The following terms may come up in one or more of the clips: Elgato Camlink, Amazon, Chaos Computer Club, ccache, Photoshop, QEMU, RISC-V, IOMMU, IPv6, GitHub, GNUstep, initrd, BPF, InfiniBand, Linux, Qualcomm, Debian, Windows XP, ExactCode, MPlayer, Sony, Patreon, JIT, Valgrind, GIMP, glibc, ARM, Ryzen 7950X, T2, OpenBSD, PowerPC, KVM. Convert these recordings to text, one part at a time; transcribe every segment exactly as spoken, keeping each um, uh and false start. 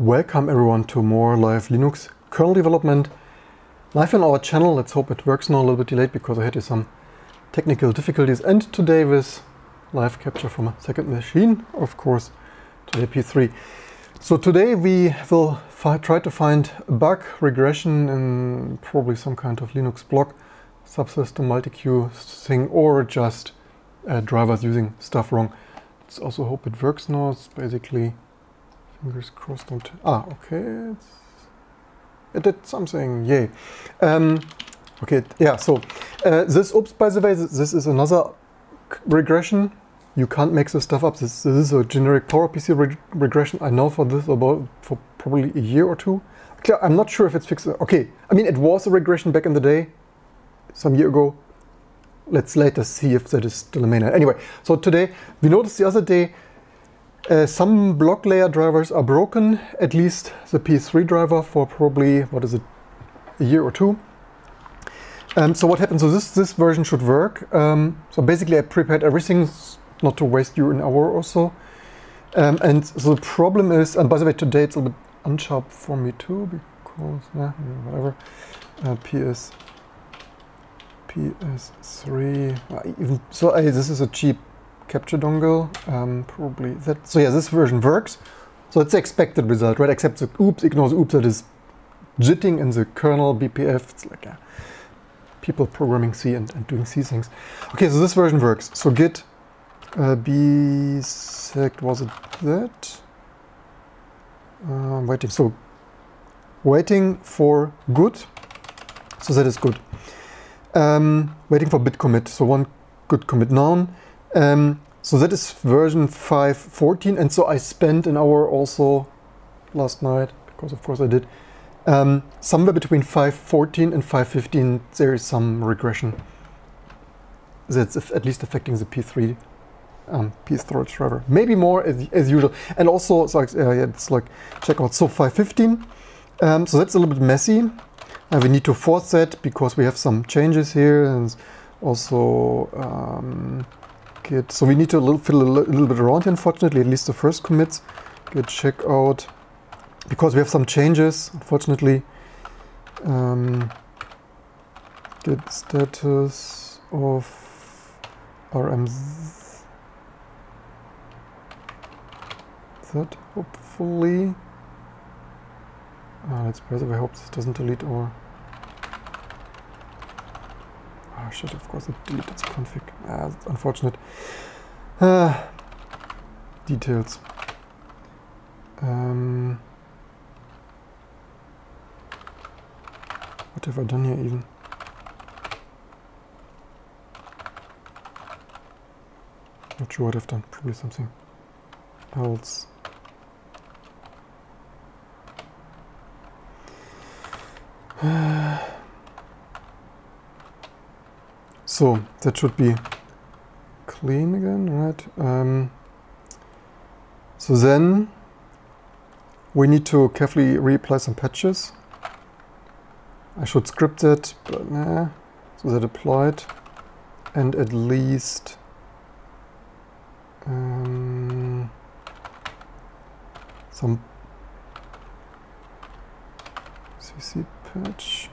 Welcome everyone to more live Linux kernel development live on our channel. Let's hope it works now. A little bit delayed because I had some technical difficulties, and today with live capture from a second machine, of course, to the P S three. So today we will try to find a bug regression in probably some kind of Linux block, subsystem, multi-queue thing, or just uh, drivers using stuff wrong. Let's also hope it works now. It's basically fingers crossed. Don't ah, okay. It's, it did something. Yay. Um, okay. Yeah. So uh, this. Oops. By the way, this is another regression. You can't make this stuff up. This, this is a generic PowerPC reg regression. I know for this about for probably a year or two. I'm not sure if it's fixed. Okay, I mean it was a regression back in the day, some year ago. Let's later see if that is still a mainnet. Anyway, so today we noticed the other day uh, some block layer drivers are broken. At least the P S three driver for probably what is it, a year or two. Um, so what happened? So this this version should work. Um, so basically I prepared everything, not to waste you an hour or so. Um, and so the problem is, and by the way, today it's a bit unsharp for me too, because, nah, whatever, uh, P S, P S three, uh, even, so uh, this is a cheap capture dongle, um, probably that, so yeah, this version works. So it's the expected result, right? Except the oops, ignore the oops, that is jitting in the kernel, B P F, it's like a people programming C and, and doing C things. Okay, so this version works. So git Uh, bsec, was it that? Uh, waiting, so waiting for good, so that is good. Um, waiting for bit commit, so one good commit noun. Um, so that is version five point fourteen, and so I spent an hour also last night, because of course I did. Um, somewhere between five point fourteen and five point fifteen there is some regression that's at least affecting the P three. Um, P S three driver, maybe more as, as usual, and also so, uh, yeah, it's like check out so five point fifteen. Um, so that's a little bit messy, and we need to force that because we have some changes here, and also um, git. So we need to a little, fiddle a little bit around here, unfortunately, at least the first commits. Git check out because we have some changes, unfortunately. Um, git status of R M. That hopefully uh, let's pray that we hope this doesn't delete our oh shit, of course it deleted the config. Ah, that's unfortunate. Uh, details. Um, what have I done here even? Not sure what I've done, probably something else. So that should be clean again, right? Um, so then we need to carefully reapply some patches. I should script that, but nah. So that applied, and at least um, some C C patch.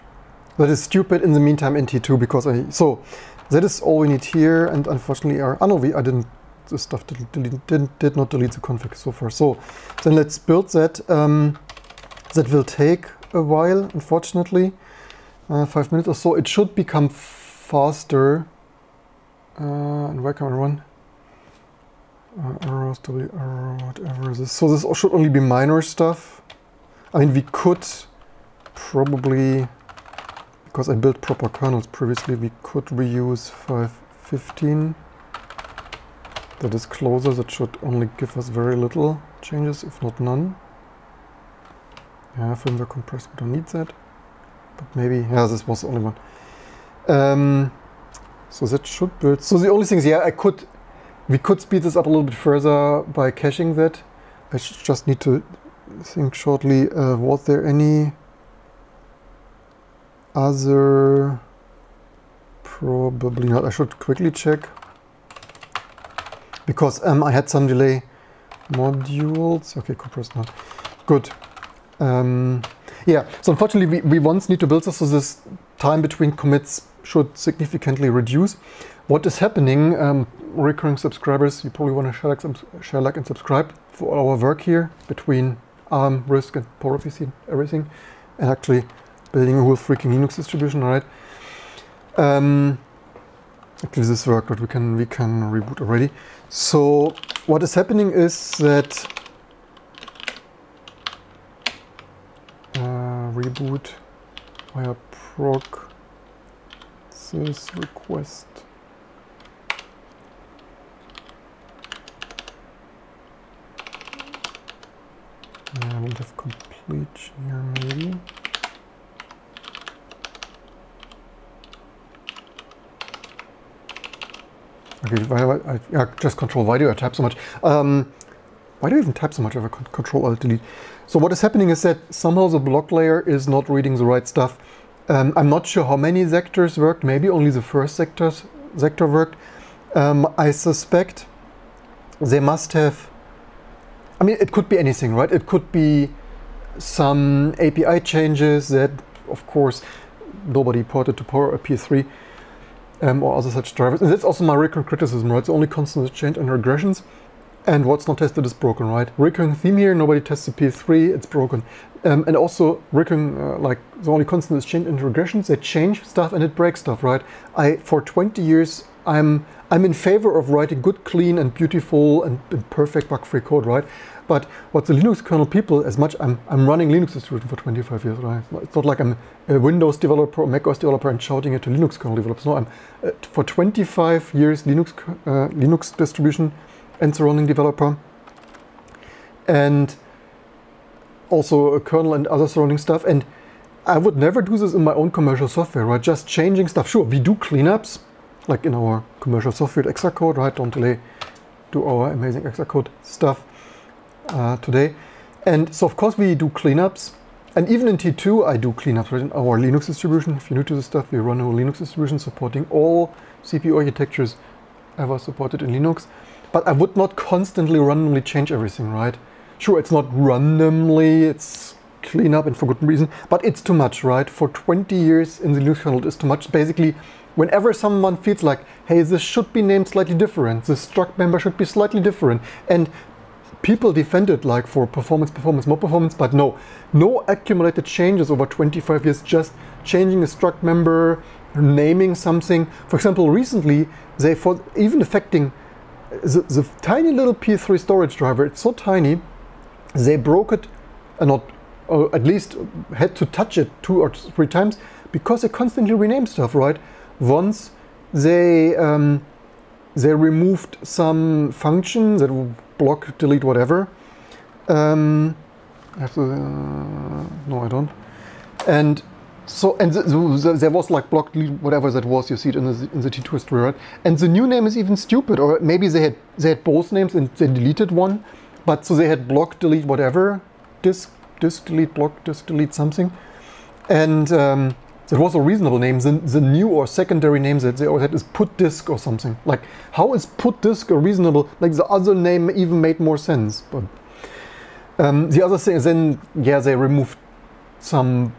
That is stupid in the meantime in T two because I, so that is all we need here, and unfortunately our, oh no, we, I didn't, this stuff did, did, did, did not delete the config so far. So then let's build that. Um, that will take a while, unfortunately, uh, five minutes or so. It should become faster. Uh, and where can I run? Uh, errors, w, error, whatever this. So this should only be minor stuff. I mean, we could probably, because I built proper kernels previously, we could reuse five point fifteen. That is closer. That should only give us very little changes, if not none. Yeah, firmware compressed. We don't need that. But maybe, yeah, this was the only one. Um, so that should build. So the only things, yeah, I could. We could speed this up a little bit further by caching that. I just need to think shortly, uh, was there any other, probably not. I should quickly check because um, I had some delay modules. Okay, compressed now. Good. Um, yeah, so unfortunately, we, we once need to build this, so this time between commits should significantly reduce. What is happening, um, recurring subscribers, you probably want to share like, share, like, and subscribe for all our work here between ARM, RISC, and PowerPC and everything, and actually building a whole freaking Linux distribution, right? Um, actually, this worked, but we can, we can reboot already. So what is happening is that uh, reboot via proc sys request. I won't have complete here, maybe. Okay, why, why, I, I just control, why do I type so much? Um, why do I even type so much if I control alt delete? So what is happening is that somehow the block layer is not reading the right stuff. Um, I'm not sure how many sectors worked, maybe only the first sectors, sector worked. Um, I suspect they must have, I mean, it could be anything, right? It could be some A P I changes that, of course, nobody ported to power a P S three um, or other such drivers. And that's also my recurring criticism, right? It's only constant change and regressions. And what's not tested is broken, right? Recurring theme here, nobody tests the P S three, it's broken. Um, and also, recurring, uh, like, the only constant is change and regressions. They change stuff and it breaks stuff, right? I, for twenty years, I'm, I'm in favor of writing good, clean, and beautiful, and, and perfect bug-free code, right? But what the Linux kernel people, as much, I'm, I'm running Linux distribution for twenty-five years, right? It's not like I'm a Windows developer or macOS developer and shouting it to Linux kernel developers. No, I'm, uh, for twenty-five years, Linux, uh, Linux distribution, and surrounding developer, and also a kernel and other surrounding stuff. And I would never do this in my own commercial software, right? Just changing stuff. Sure, we do cleanups, like in our commercial software at ExactCode, right? Don't delay, do our amazing ExactCode stuff uh, today. And so, of course, we do cleanups. And even in T two, I do cleanups, right? In our Linux distribution, if you're new to this stuff, we run our Linux distribution supporting all C P U architectures ever supported in Linux. But I would not constantly randomly change everything, right? Sure, it's not randomly, it's clean up and for good reason, but it's too much, right? For twenty years in the Linux kernel, it is too much. Basically, whenever someone feels like, hey, this should be named slightly different, this struct member should be slightly different, and people defend it like for performance, performance, more performance, but no. No accumulated changes over twenty-five years, just changing a struct member, naming something. For example, recently, they, for even affecting The, the tiny little P S three storage driver, it's so tiny, they broke it, and not, or at least had to touch it two or three times, because they constantly rename stuff, right? Once they um, they removed some function that will block, delete, whatever. Um, I have to, uh, no, I don't. And so, and the, the, there was like block, whatever that was, you see it in the, in the T two history, right? And the new name is even stupid, or maybe they had they had both names and they deleted one, but so they had block, delete, whatever, disk, disk, delete, block, disk, delete, something. And um, there was a reasonable name. The, the new or secondary name that they always had is put disk or something. Like, how is put disk a reasonable, like the other name even made more sense. But um, the other thing is then, yeah, they removed some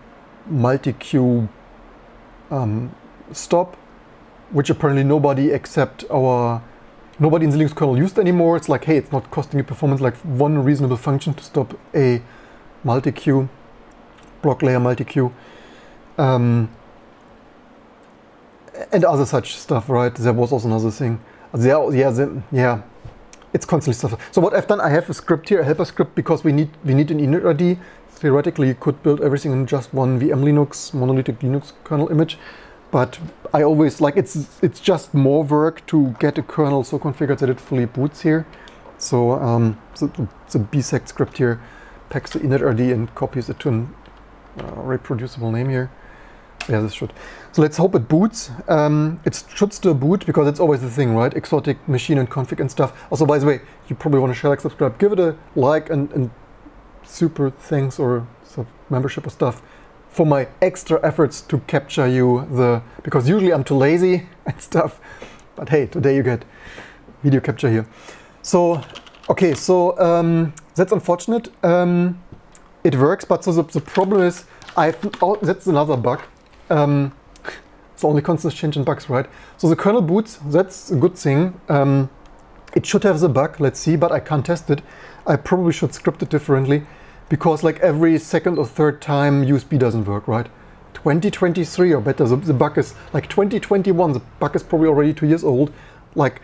multi-queue um, stop, which apparently nobody except our, nobody in the Linux kernel used anymore. It's like, hey, it's not costing you performance, like one reasonable function to stop a multi-queue, block layer multi-queue, um, and other such stuff, right? There was also another thing. There, yeah, there, yeah, it's constantly stuff. So what I've done, I have a script here, a helper script, because we need, we need an init I D. Theoretically, you could build everything in just one V M Linux, monolithic Linux kernel image, but I always like, it's it's just more work to get a kernel so configured that it fully boots here. So um, the, the B S E C script here packs the init I D and copies it to an uh, reproducible name here. Yeah, this should. So let's hope it boots. Um, it should still boot, because it's always the thing, right? Exotic machine and config and stuff. Also, by the way, you probably want to share, like, subscribe, give it a like, and, and super thanks or sub membership or stuff for my extra efforts to capture you the, because usually I'm too lazy and stuff, but hey, today you get video capture here. So, okay, so um, that's unfortunate. Um, it works, but so the, the problem is, I've, oh, that's another bug. Um, it's only constant change in bugs, right? So the kernel boots, that's a good thing. Um, it should have the bug, let's see, but I can't test it. I probably should script it differently, because like every second or third time U S B doesn't work, right? twenty twenty-three or better, the, the bug is like twenty twenty-one, the bug is probably already two years old. Like,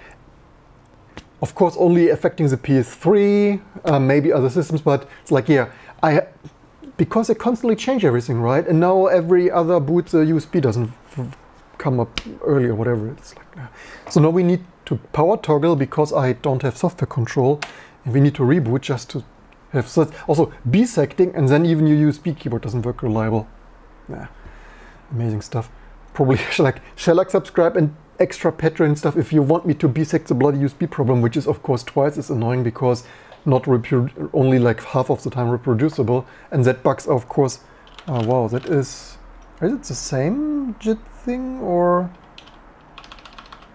of course, only affecting the P S three, uh, maybe other systems, but it's like, yeah, I because they constantly change everything, right? And now every other boot, the U S B doesn't come up early or whatever. It's like, yeah. So now we need to power toggle because I don't have software control, and we need to reboot just to have. So also bisecting, and then even your U S B keyboard doesn't work reliable. Yeah, amazing stuff. Probably like shall I subscribe and extra Patreon stuff if you want me to bisect the bloody U S B problem, which is of course twice as annoying because not only like half of the time reproducible, and that bugs of course. Uh, wow, that is is it the same JIT thing or?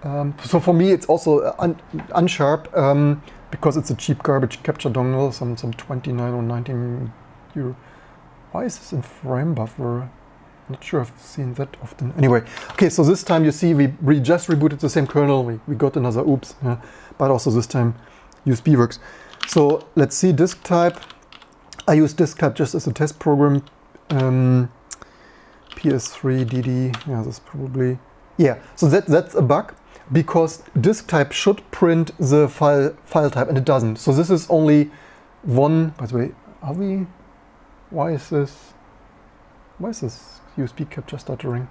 Um, so for me, it's also un unsharp um, because it's a cheap garbage capture dongle, some some twenty-nine or nineteen euro. Why is this in frame buffer? Not sure I've seen that often. Anyway, okay, so this time you see we, we just rebooted the same kernel. We, we got another oops, yeah, but also this time U S B works. So let's see disk type. I use disk type just as a test program. Um, P S three, D D, yeah, that's probably, yeah. So that, that's a bug because disk type should print the file file type and it doesn't. So this is only one, by the way, are we, why is this, why is this? U S B capture stuttering.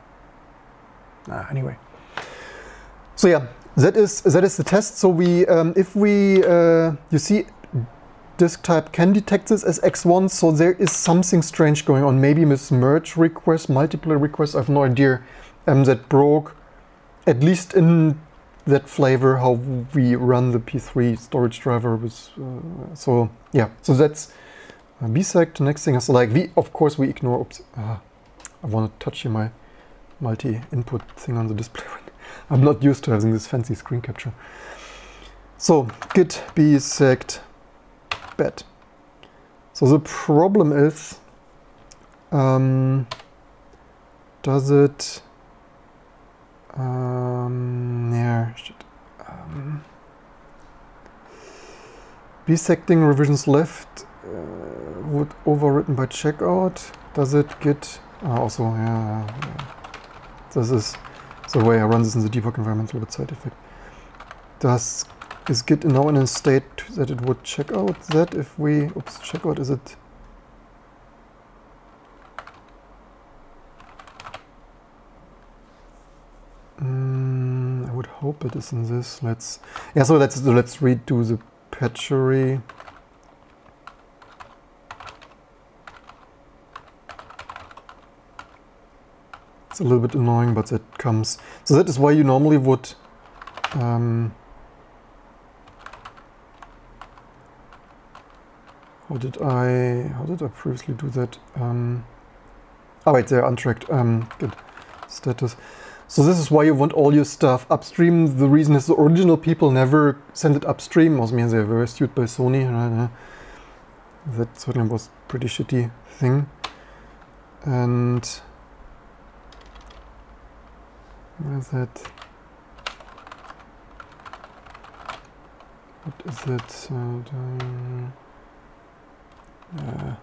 Ah, anyway, so yeah, that is that is the test. So we, um, if we, uh, you see, disk type can detect this as X one. So there is something strange going on. Maybe mismerge request, multiple requests. I have no idea. Um, that broke, at least in that flavor, how we run the P three storage driver with. Uh, so yeah, so that's uh, bisect. Next thing is like we, of course, we ignore. Oops. Uh, I want to touch here my multi-input thing on the display ring. I'm not used to having this fancy screen capture. So git bisect bat. So the problem is, um, does it? Um, yeah, shit. Um, bisecting revisions left uh, would overwritten by checkout. Does it git? Uh, also, yeah, yeah, this is the way I run this in the debug environment, a little bit side effect. Does is Git now in a state that it would check out that if we, oops, check out, is it? Mm, I would hope it is in this. Let's, yeah, so let's, let's redo the patchery. A little bit annoying, but that comes. So that is why you normally would um, how did I how did I previously do that? Um, oh wait, they're untracked. Um, good status. So this is why you want all your stuff upstream. The reason is the original people never sent it upstream. Also, I mean, they were sued by Sony. Right? That certainly was a pretty shitty thing. And where is that? What is that? Uh, uh,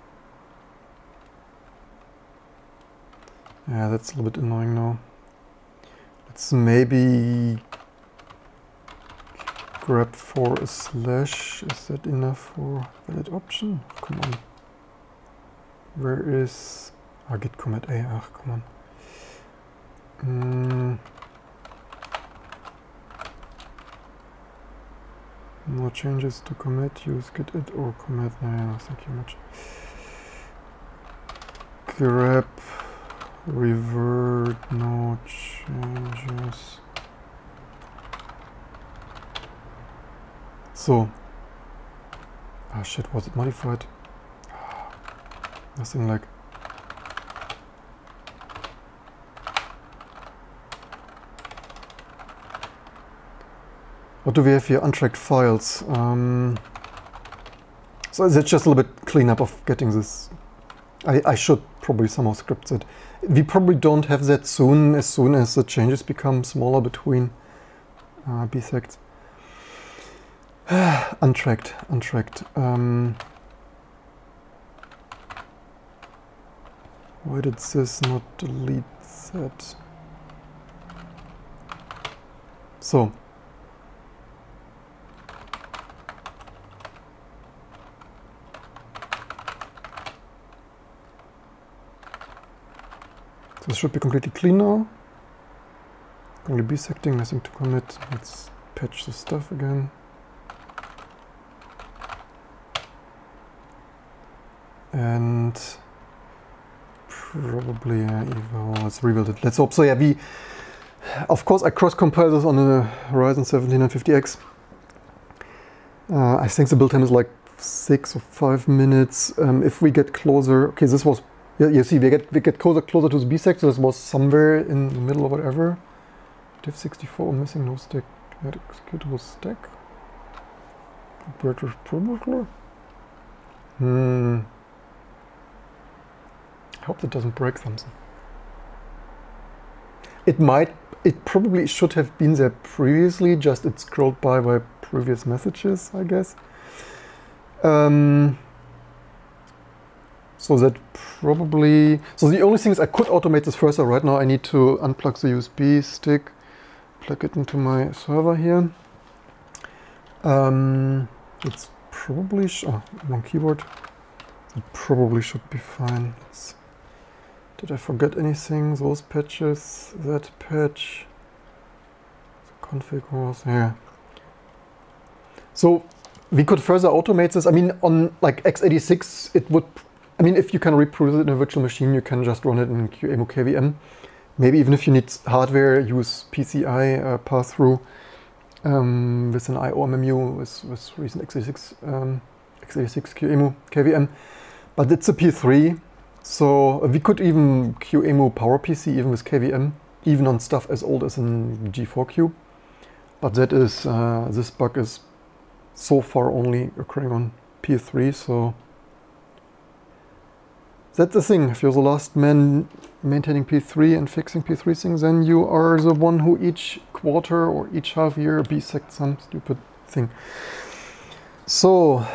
yeah, that's a little bit annoying now. Let's maybe grab for a slash. Is that enough for valid option? Come on. Where is? Ah, git commit A. Ah, come on. Mm. No changes to commit, use git it or commit. No, yeah, thank you much. Grep, revert, no changes. So, ah oh shit, was it modified? Nothing like. What do we have here? Untracked files. Um, so it's just a little bit cleanup of getting this I, I should probably somehow script it. We probably don't have that soon, as soon as the changes become smaller between uh, B S E Cs. untracked, untracked. Um, why did this not delete that? So. This should be completely clean now. Only bisecting, nothing to commit. Let's patch this stuff again. And probably uh, even, let's rebuild it. Let's hope so. Yeah, we, of course, I cross-compile this on a Ryzen seventy-nine fifty X. Uh, I think the build time is like six or five minutes. Um, if we get closer, okay, this was. Yeah, you see, we get we get closer closer to the B S E C, so this was somewhere in the middle or whatever. div sixty-four missing no stack. Add executable stack. Operator protocol. Hmm. I hope that doesn't break something. It might. It probably should have been there previously. Just it scrolled by by previous messages, I guess. Um. So that probably, so the only thing is I could automate this further. Right now I need to unplug the U S B stick, plug it into my server here. Um, it's probably, sh oh, wrong keyboard. It probably should be fine. Let's, did I forget anything? Those patches, that patch, the config was, yeah. So we could further automate this. I mean, on like x eighty-six, it would, I mean, if you can reproduce it in a virtual machine, you can just run it in Q E M U K V M. Maybe even if you need hardware, use P C I uh, pass-through um, with an I O M M U with, with recent x eighty-six, um, x eighty-six Q E M U K V M. But it's a P three, so we could even Q E M U PowerPC even with K V M, even on stuff as old as in G four Q. But that is, uh, this bug is so far only occurring on P three, so. That's the thing, if you're the last man maintaining P three and fixing P three things, then you are the one who each quarter or each half year bisects some stupid thing. So,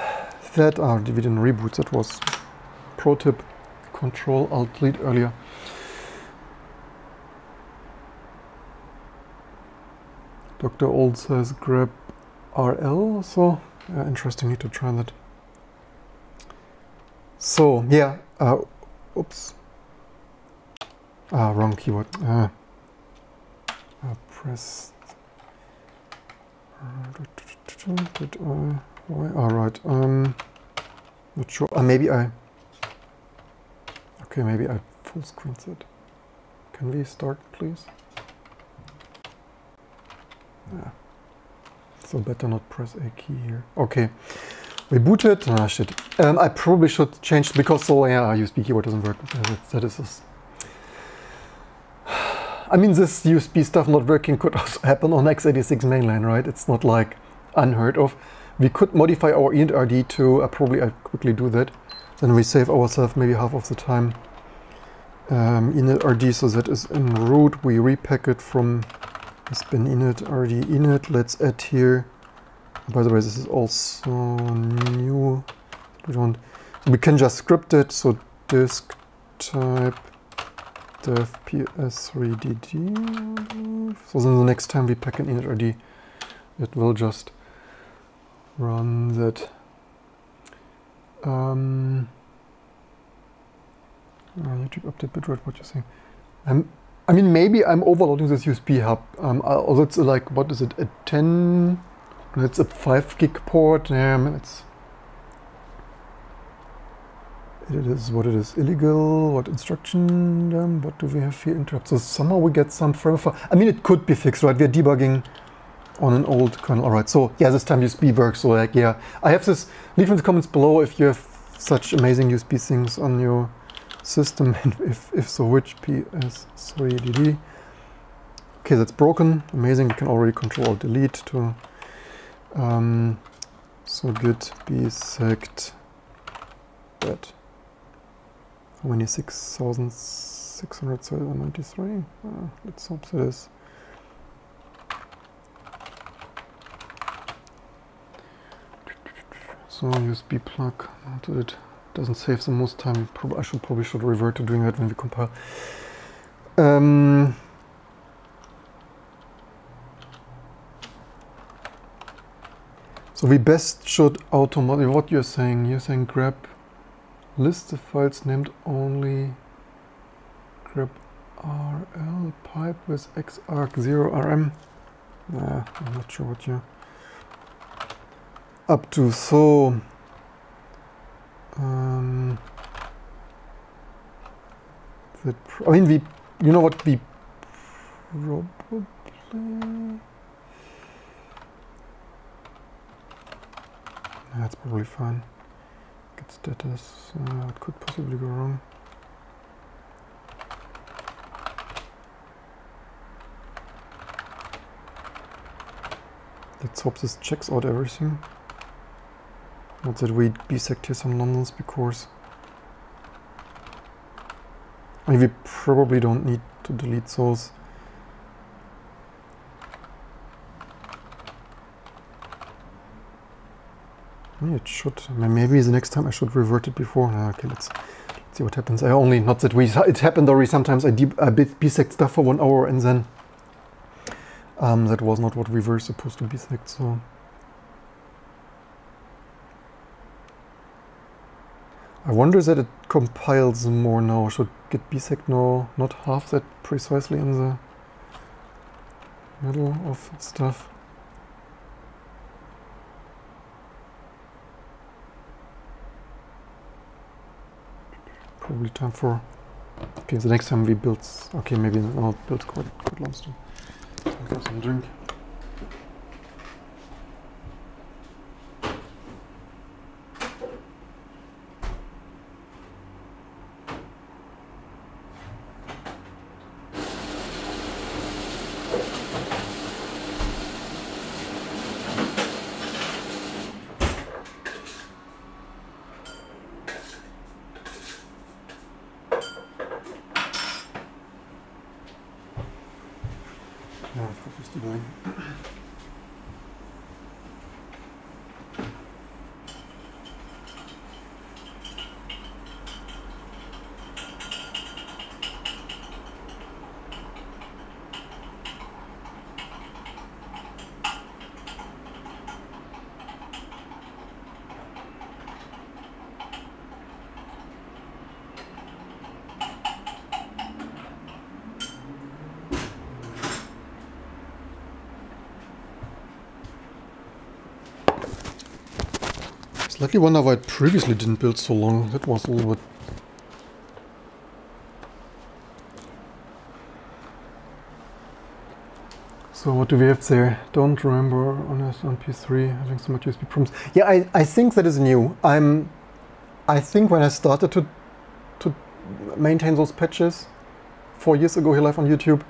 that, ah, oh, we didn't reboot, that was pro tip, control alt delete earlier. Doctor Old says grab R L, so uh, interesting, need to try that. So, yeah. Uh, oops. Ah, wrong keyboard. Uh, uh, press. Did I? Why? All right. Um, not sure. Uh, maybe I. Okay, maybe I full screen set. Can we start, please? Yeah. So better not press a key here. Okay. We booted. Ah, shit. Um, I probably should change because so yeah, U S B keyboard doesn't work. That is this. I mean, this U S B stuff not working could also happen on x eighty-six mainline, right? It's not like unheard of. We could modify our E and R D to uh, probably I'll quickly do that. Then we save ourselves maybe half of the time. Um, init R D, so that is in root. We repack it from spin init R D init. Let's add here. By the way, this is also new. We don't. We can just script it. So disk type dev P S three D D. So then the next time we pack an init R D, it will just run that. Um, YouTube update bitrate. What you saying? Um, I mean, maybe I'm overloading this U S B hub. Um, although it's like, what is it? A ten. It's a five gig port. Yeah, it's it is what it is. Illegal. What instruction? Um, what do we have here? Interrupt. So somehow we get some firmware. I mean, it could be fixed, right? We're debugging on an old kernel. All right. So yeah, this time U S B works. So like yeah, I have this. Leave in the comments below if you have such amazing U S B things on your system, and if if so, which P S three D D. Okay, that's broken. Amazing. You can already control delete to. Um, so git bisect that. twenty-six thousand six hundred ninety-three. Uh, let's hope that is. So U S B plug, it doesn't save the most time. I should probably should revert to doing that when we compile. Um, so we best should automatically, what you're saying, you're saying grab list of files named only, grab R L pipe with X arg zero R M. Nah, I'm not sure what you're up to. So um, that I mean, we, you know what, we probably, that's probably fine. Get status, uh, what could possibly go wrong? Let's hope this checks out everything. Not that we bisect here some nonsense, because I mean, we probably don't need to delete those. It should. Maybe the next time I should revert it before. Okay, let's, let's see what happens. I only, not that we, it happened already. Sometimes I, deep, I bisect stuff for one hour and then um, that was not what we were supposed to bisect. So. I wonder that it compiles more now. Should get bisect now, not half that precisely in the middle of stuff. Probably time for, okay, the next time we build, okay, maybe I'll build quite, quite lumps too. I'll get some drink. I wonder why I previously didn't build so long. That was a little bit. So what do we have there? Don't remember on on P S three having so much U S B problems. Yeah, I, I think that is new. I'm I think when I started to to maintain those patches four years ago here live on YouTube,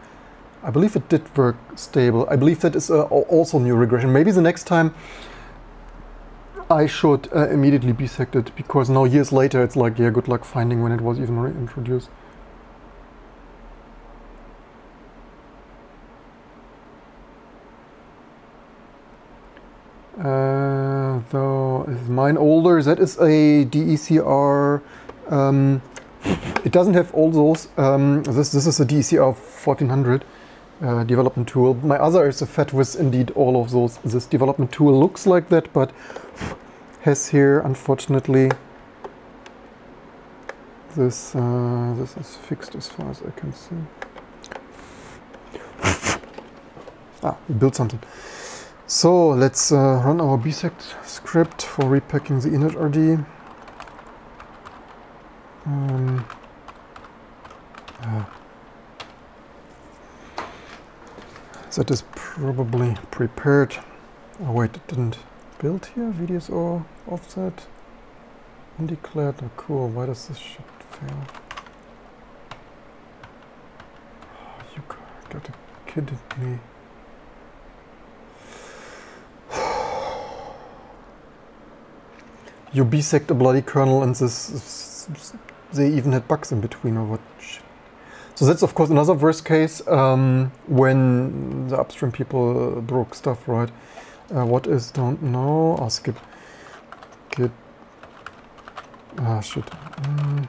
I believe it did work stable. I believe that is uh, also new regression. Maybe the next time I should uh, immediately bisect it, because now years later it's like, yeah, good luck finding when it was even reintroduced. Uh, though, is mine older? That is a D E C R. Um, it doesn't have all those. Um, this, this is a D E C R fourteen hundred uh, development tool. My other is a F E T with indeed all of those. This development tool looks like that, but has here, unfortunately, this uh, this is fixed as far as I can see. Ah, we built something. So let's uh, run our bisect script for repacking the initrd. Um, uh, that is probably prepared. Oh wait, it didn't. Build here, V D S O offset, undeclared. Oh, cool. Why does this shit fail? Oh, you gotta kid me. You bisect a bloody kernel, and this they even had bugs in between or what. So that's of course another worst case, um, when the upstream people broke stuff, right? Uh, what is, don't know, I'll skip. Git. Ah, shit. Mm.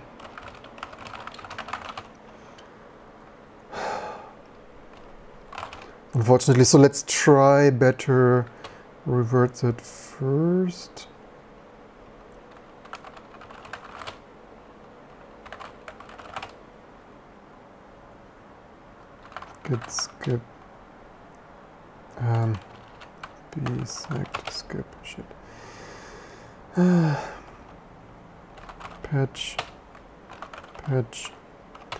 Unfortunately, so let's try better revert that first. Git skip. Um, B select skip. Shit. Uh, patch. Patch.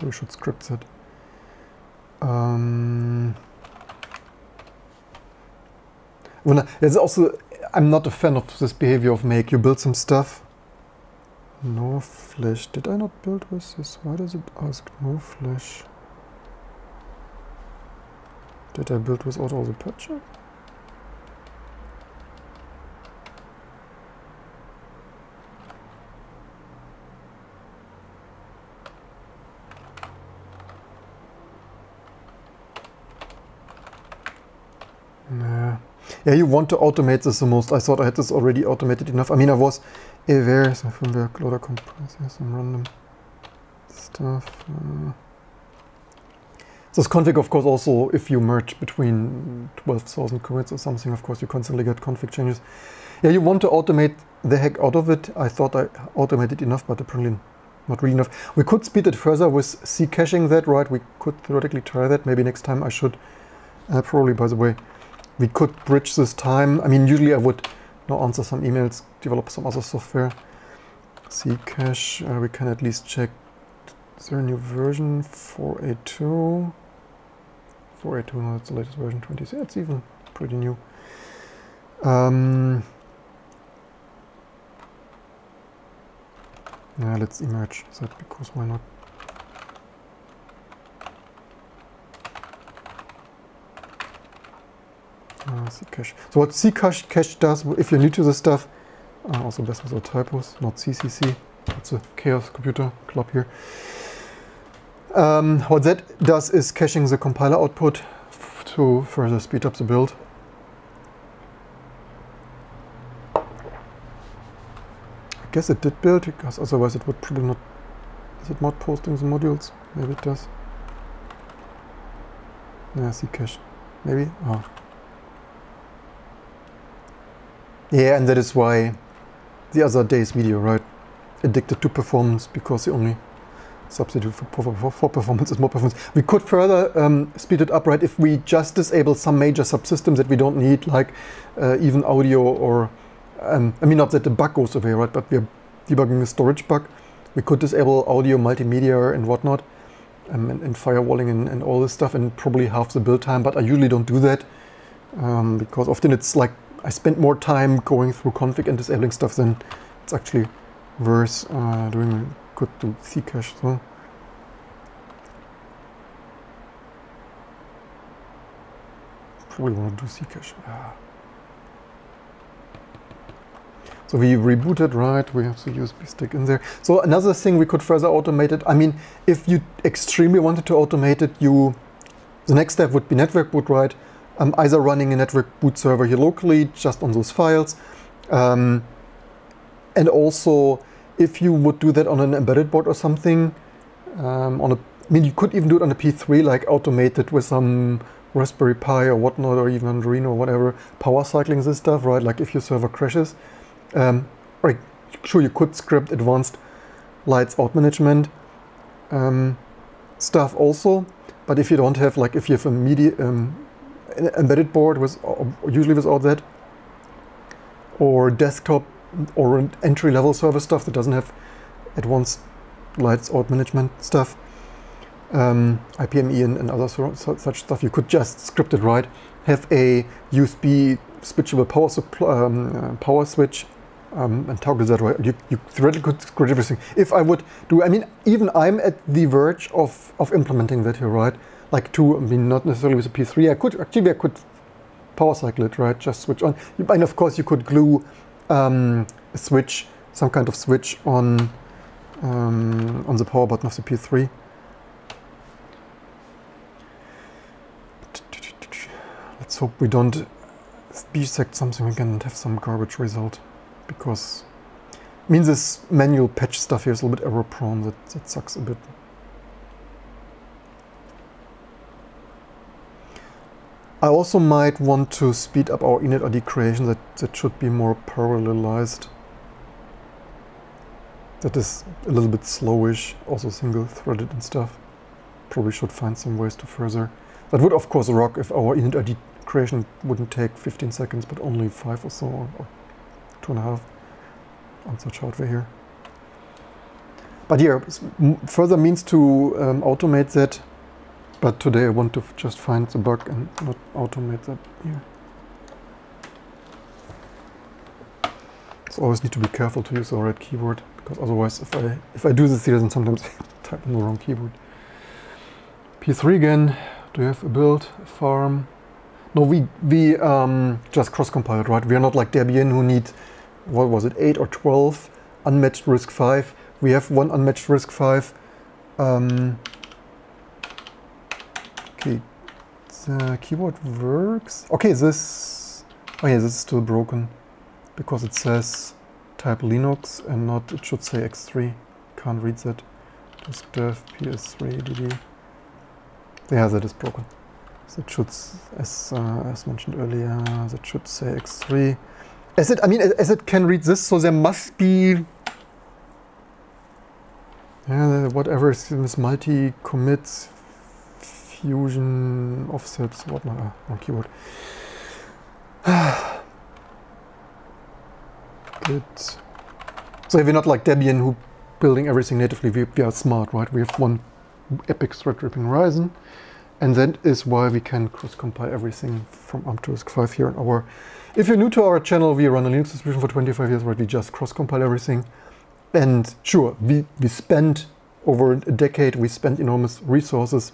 We should script that. Um. Well, there's also, I'm not a fan of this behavior of make you build some stuff. No flash. Did I not build with this? Why does it ask no flash? Did I build without all the patching? Nah. Yeah, you want to automate this the most. I thought I had this already automated enough. I mean, I was aware. So firmware loader compressor, some random stuff. Uh, This config, of course, also if you merge between twelve thousand commits or something, of course, you constantly get config changes. Yeah, you want to automate the heck out of it. I thought I automated enough, but apparently not really enough. We could speed it further with caching that, right? We could theoretically try that. Maybe next time I should, uh, probably, by the way, we could bridge this time. I mean, usually I would now answer some emails, develop some other software. Ccache, uh, we can at least check. Is there a new version? four eight two. four eight two, no, that's the latest version, twenty. Yeah, it's even pretty new. Um, yeah, let's emerge that because why not? Uh, ccache. So what ccache cache does, if you're new to this stuff, uh, also best without typos, not C C C. It's a Chaos Computer Club here. Um, what that does is caching the compiler output to further speed up the build. I guess it did build, because otherwise it would probably not... Is it not posting the modules? Maybe it does. Yeah, ccache. Maybe? Oh. Yeah, and that is why the other day's video, right? Addicted to performance, because the only substitute for, for performance is more performance. We could further um, speed it up, right, if we just disable some major subsystems that we don't need, like uh, even audio or, um, I mean, not that the bug goes away, right, but we're debugging a storage bug. We could disable audio, multimedia and whatnot, um, and, and firewalling and, and all this stuff, and probably half the build time, but I usually don't do that, um, because often it's like, I spend more time going through config and disabling stuff than it's actually worth uh, doing. Could do ccache though. Probably want to do ccache. Ah. So we rebooted, right? We have the U S B stick in there. So another thing we could further automate it. I mean, if you extremely wanted to automate it, you the next step would be network boot, right? I'm either running a network boot server here locally, just on those files. Um, And also, if you would do that on an embedded board or something, um, on a, I mean, you could even do it on a P three, like automated with some Raspberry Pi or whatnot, or even Arduino or whatever, power cycling this stuff, right? Like if your server crashes, um, right? Sure, you could script advanced lights out management um, stuff also, but if you don't have, like, if you have a media um, an embedded board with usually without that, or desktop, or an entry-level server stuff that doesn't have advanced lights out management stuff, um, I P M E and, and other so, so, such stuff, you could just script it, right? Have a U S B switchable power, um, uh, power switch um, and toggle that, right? You, you theoretically could script everything. If I would do, I mean, even I'm at the verge of, of implementing that here, right? Like to, I mean, not necessarily with a P three, I could, actually I could power cycle it, right? Just switch on. And of course you could glue Um, a switch, some kind of switch on um, on the power button of the P S three. Let's hope we don't bisect something again and have some garbage result, because I mean this manual patch stuff here is a little bit error prone, that, that sucks a bit. I also might want to speed up our init I D creation, that, that should be more parallelized. That is a little bit slowish, also single threaded and stuff. Probably should find some ways to further. That would of course rock if our init I D creation wouldn't take fifteen seconds but only five or so, or, or two and a half on such hardware here. But yeah, further means to um, automate that. But today I want to just find the bug and not automate that here. So always need to be careful to use the right keyboard, because otherwise if I if I do this here, then sometimes I type on the wrong keyboard. P S three again, do you have a build, a farm? No, we we um, just cross-compiled, right? We are not like Debian who need, what was it, eight or twelve unmatched RISC five. We have one unmatched RISC five. Um, Okay, the keyboard works. Okay, this... Oh yeah, this is still broken, because it says type Linux and not, it should say X three. Can't read that. Just dev P S three D D. Yeah, that is broken. So it should, as, uh, as mentioned earlier, that should say X three. As it, I mean, as it can read this, so there must be... Yeah, whatever, this multi-commits, fusion, offsets, whatnot, on keyboard. Good. So if you're not like Debian who building everything natively, we, we are smart, right? We have one epic thread ripping Ryzen, and that is why we can cross-compile everything from A R M to RISC five here in our... If you're new to our channel, we run a Linux distribution for twenty-five years, right? We just cross-compile everything. And sure, we, we spent over a decade, we spent enormous resources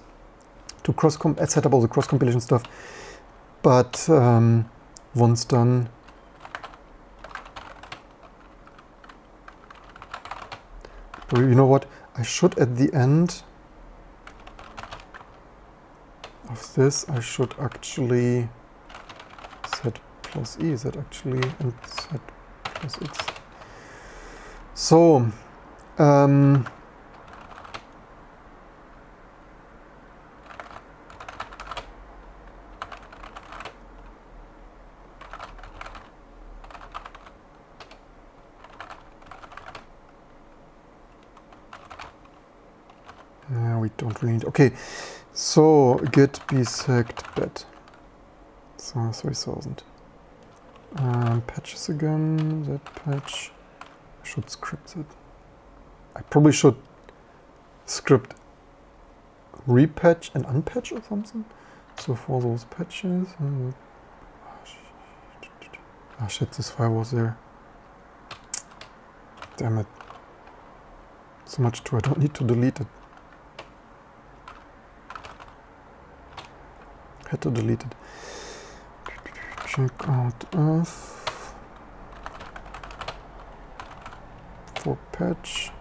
to cross comp set up all the cross compilation stuff, but um, once done, you know what? I should at the end of this, I should actually set plus E, set actually, and set plus X. So. Um, Don't really need. Okay, so get bisect bat. So three thousand. Um, patches again. That patch. I should script it. I probably should script repatch and unpatch or something. So for those patches. Hmm. Ah shit! This file was there. Damn it. So much to I don't need to delete it. Had to delete it. Check out F for patch.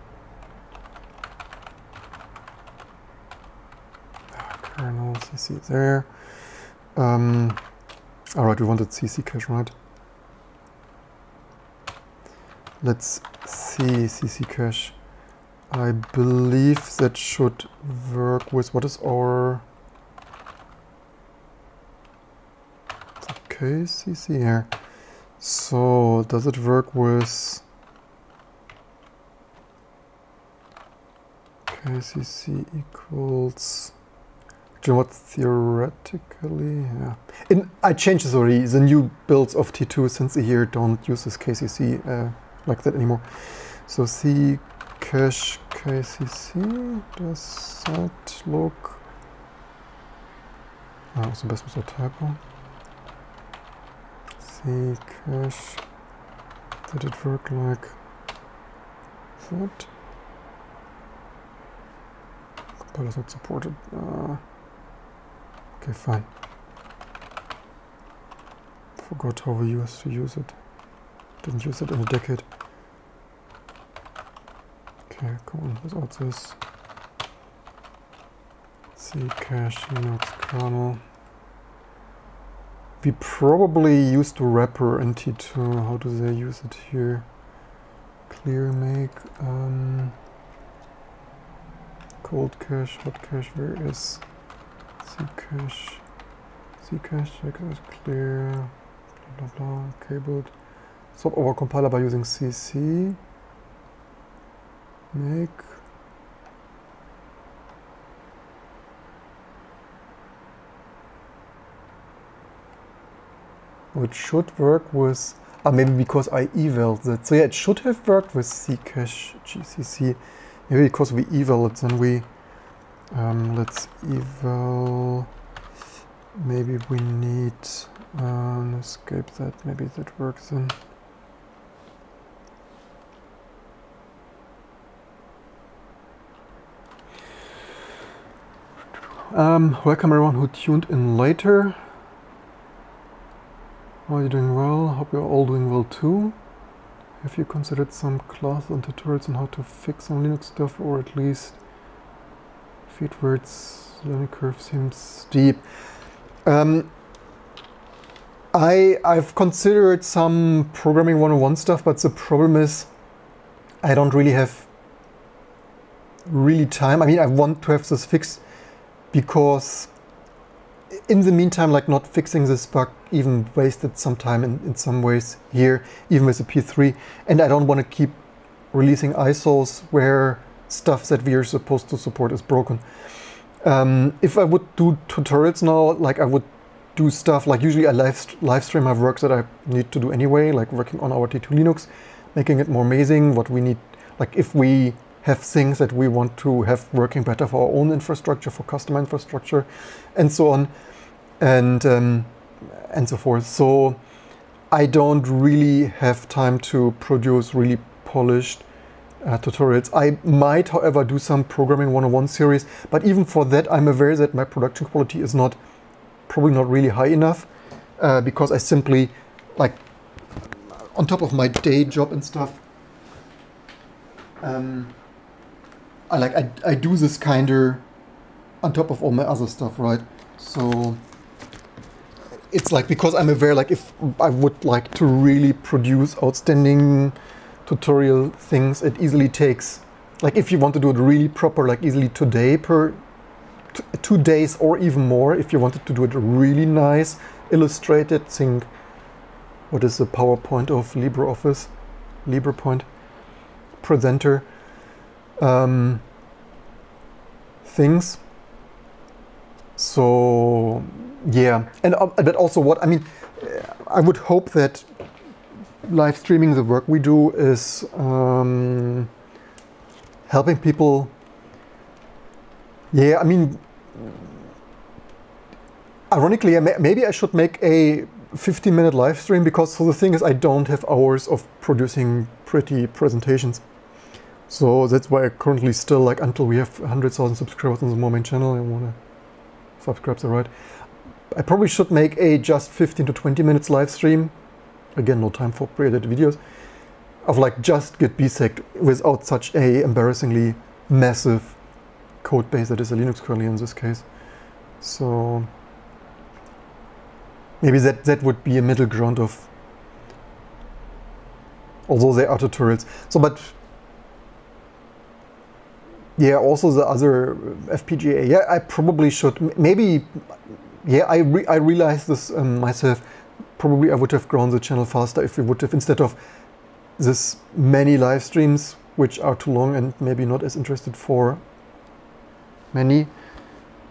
Kernel C C there. Um, all right, we wanted C C cache, right? Let's see C C cache. I believe that should work with what is our. Okay, C C here. So, does it work with K C C equals? Do you know what? Theoretically, yeah. In, I changed this already. The new builds of T two since a year don't use this K C C uh, like that anymore. So, ccache K C C. Does that look? Oh, it's the best with a typo. Cache. Did it work like that? Compiler is not supported. Uh, okay, fine. Forgot how we used to use it. Didn't use it in a decade. K Ja, cool. This also is ccache Linux kernel. We probably used the wrapper in T two. How do they use it here? Clear make um, cold cache, hot cache. Where is ccache? Ccache check is clear. Blah blah blah. Cabled. Stop our compiler by using cc make. It should work with, ah, maybe because I evaled that. So yeah, it should have worked with ccache gcc. Maybe because we eval it, then we, um, let's eval, maybe we need, um, escape that, maybe that works then. Um, welcome everyone who tuned in later. How are you doing? Well, hope you're all doing well too. Have you considered some classes and tutorials on how to fix some Linux stuff, or at least feed where its learning curve seems steep? Um, I, I've considered some programming one oh one stuff, but the problem is I don't really have really time. I mean, I want to have this fixed because in the meantime, like not fixing this bug even wasted some time in, in some ways here, even with the P three. And I don't want to keep releasing I S Os where stuff that we are supposed to support is broken. Um, if I would do tutorials now, like I would do stuff, like usually I live, live stream my work that I need to do anyway, like working on our T two Linux, making it more amazing, what we need, like if we have things that we want to have working better for our own infrastructure, for customer infrastructure, and so on, and um, and so forth. So I don't really have time to produce really polished uh, tutorials. I might, however, do some programming one oh one series, but even for that, I'm aware that my production quality is not, probably not really high enough, uh, because I simply, like, on top of my day job and stuff, um, I like I, I do this kinder on top of all my other stuff, right? So it's like, because I'm aware, like if I would like to really produce outstanding tutorial things, it easily takes, like if you want to do it really proper, like easily today per t two days or even more. If you wanted to do it really nice, illustrated, think what is the PowerPoint of LibreOffice, LibrePoint presenter. Um, things. So yeah, and uh, but also what I mean, I would hope that live streaming the work we do is um, helping people. Yeah, I mean, ironically, maybe I should make a fifteen minute live stream, because so the thing is, I don't have hours of producing pretty presentations. So that's why I currently still, like, until we have one hundred thousand subscribers on the more main channel, I want to subscribe the right. I probably should make a just fifteen to twenty minutes live stream. Again, no time for pre-edit videos. Of like just get B S E C without such a embarrassingly massive code base that is a Linux kernel in this case. So maybe that, that would be a middle ground of, although they are tutorials. So, but yeah, also the other F P G A. Yeah, I probably should. Maybe, yeah, I re I realized this um, myself. Probably I would have grown the channel faster if we would have, instead of this many live streams, which are too long and maybe not as interested for many,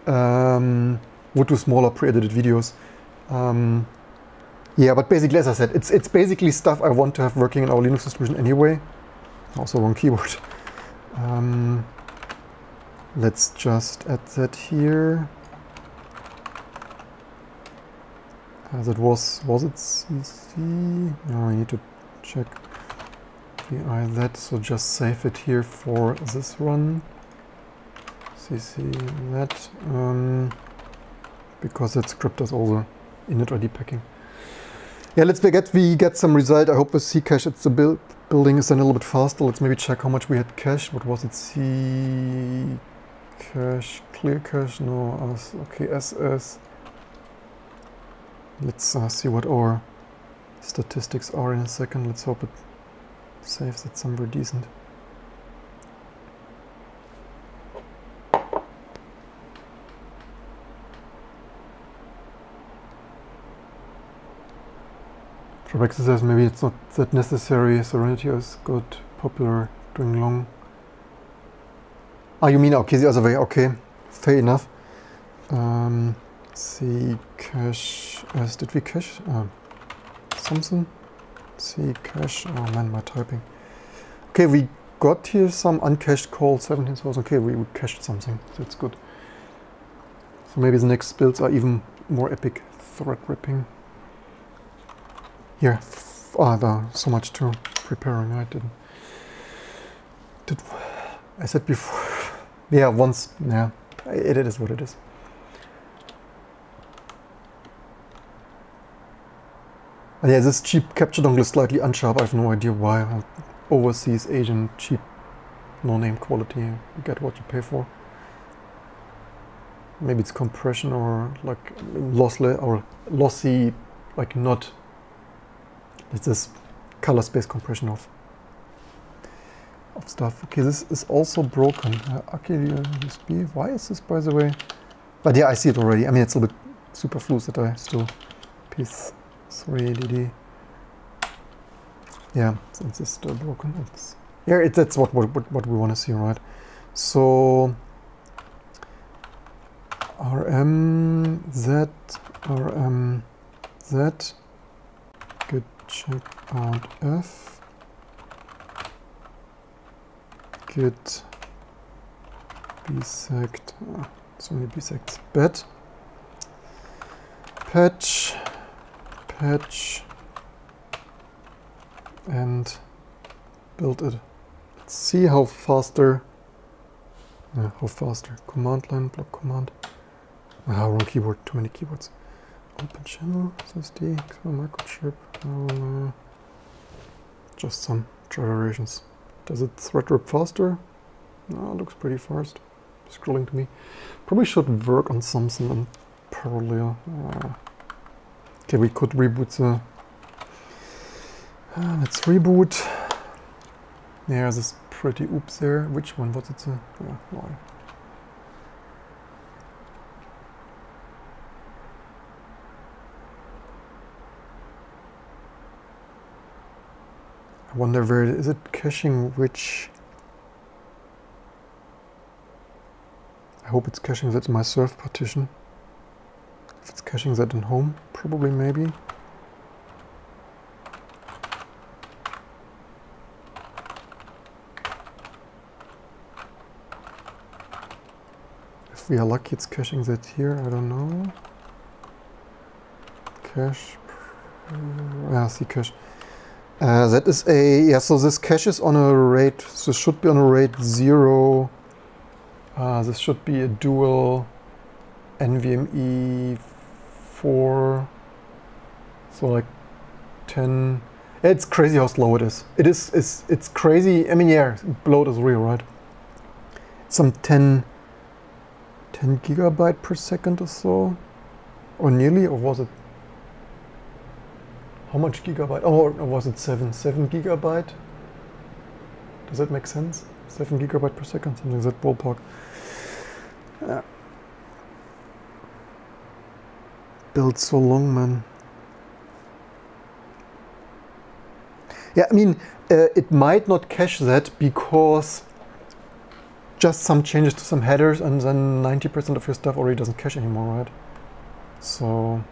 um, would do smaller pre-edited videos. Um, yeah, but basically, as I said, it's, it's basically stuff I want to have working in our Linux distribution anyway. Also wrong keyboard. Um, Let's just add that here. As it was, was it C C? No, I need to check P I that, so just save it here for this run. C C that, um, because that script is also init I D packing. Yeah, let's forget we get some result. I hope with ccache it's the build building is then a little bit faster. Let's maybe check how much we had cached. What was it? C cache, clear cache, no, okay, S S. Let's uh, see what our statistics are in a second. Let's hope it saves it somewhere decent. Rebecca says maybe it's not that necessary. Serenity is good, popular, doing long. Ah, you mean okay the other way? Okay, fair enough. Um, let's see, cache. Uh, did we cache uh, something? See cache. Oh man, my typing. Okay, we got here some uncached call seventeen source. Okay, we, we cached something. That's good. So maybe the next builds are even more epic. Thread wrapping. Yeah, oh, no, so much to preparing. I didn't. Did I said before? Yeah, once. Yeah, it, it is what it is. And yeah, this cheap capture dongle is slightly unsharp. I have no idea why. Overseas Asian cheap, no-name quality. You get what you pay for. Maybe it's compression or like lossless or lossy, like not. It's this color space compression of of stuff. Okay, this is also broken. Uh, okay, U S B. Why is this, by the way? But yeah, I see it already. I mean, it's a little bit superfluous that I still piece three D D. Yeah, since it's still broken. It's, yeah, it, that's what what what we want to see, right? So R M Z R M Z. Check out F, git bisect, oh, so many bisects, bed, patch, patch, and build it. Let's see how faster, uh, how faster, command line, block command, ah, wrong keyboard, too many keyboards. Open channel, S S D, microchip, uh, just some gyrations. Does it thread rip faster? No, it looks pretty fast. Scrolling to me. Probably should work on something in parallel. Uh, okay, we could reboot the... Uh, let's reboot. Yeah, this is pretty oops there. Which one was it? Uh, yeah, no. I wonder where is it caching which. I hope it's caching that in my serv partition. If it's caching that in home, probably maybe. If we are lucky it's caching that here, I don't know. Cache. Ah, ccache. Uh, that is a, yeah, so this cache is on a RAID, so this should be on a RAID zero. Uh, this should be a dual N V M E four, so like ten. It's crazy how slow it is. It is, it's, it's crazy. I mean, yeah, bloat is real, right? Some ten, ten gigabyte per second or so, or nearly, or was it? How much gigabyte? Oh, was it seven? Seven gigabyte? Does that make sense? Seven gigabyte per second, something like that ballpark. Uh, built so long, man. Yeah, I mean, uh, it might not cache that because just some changes to some headers and then ninety percent of your stuff already doesn't cache anymore, right? So...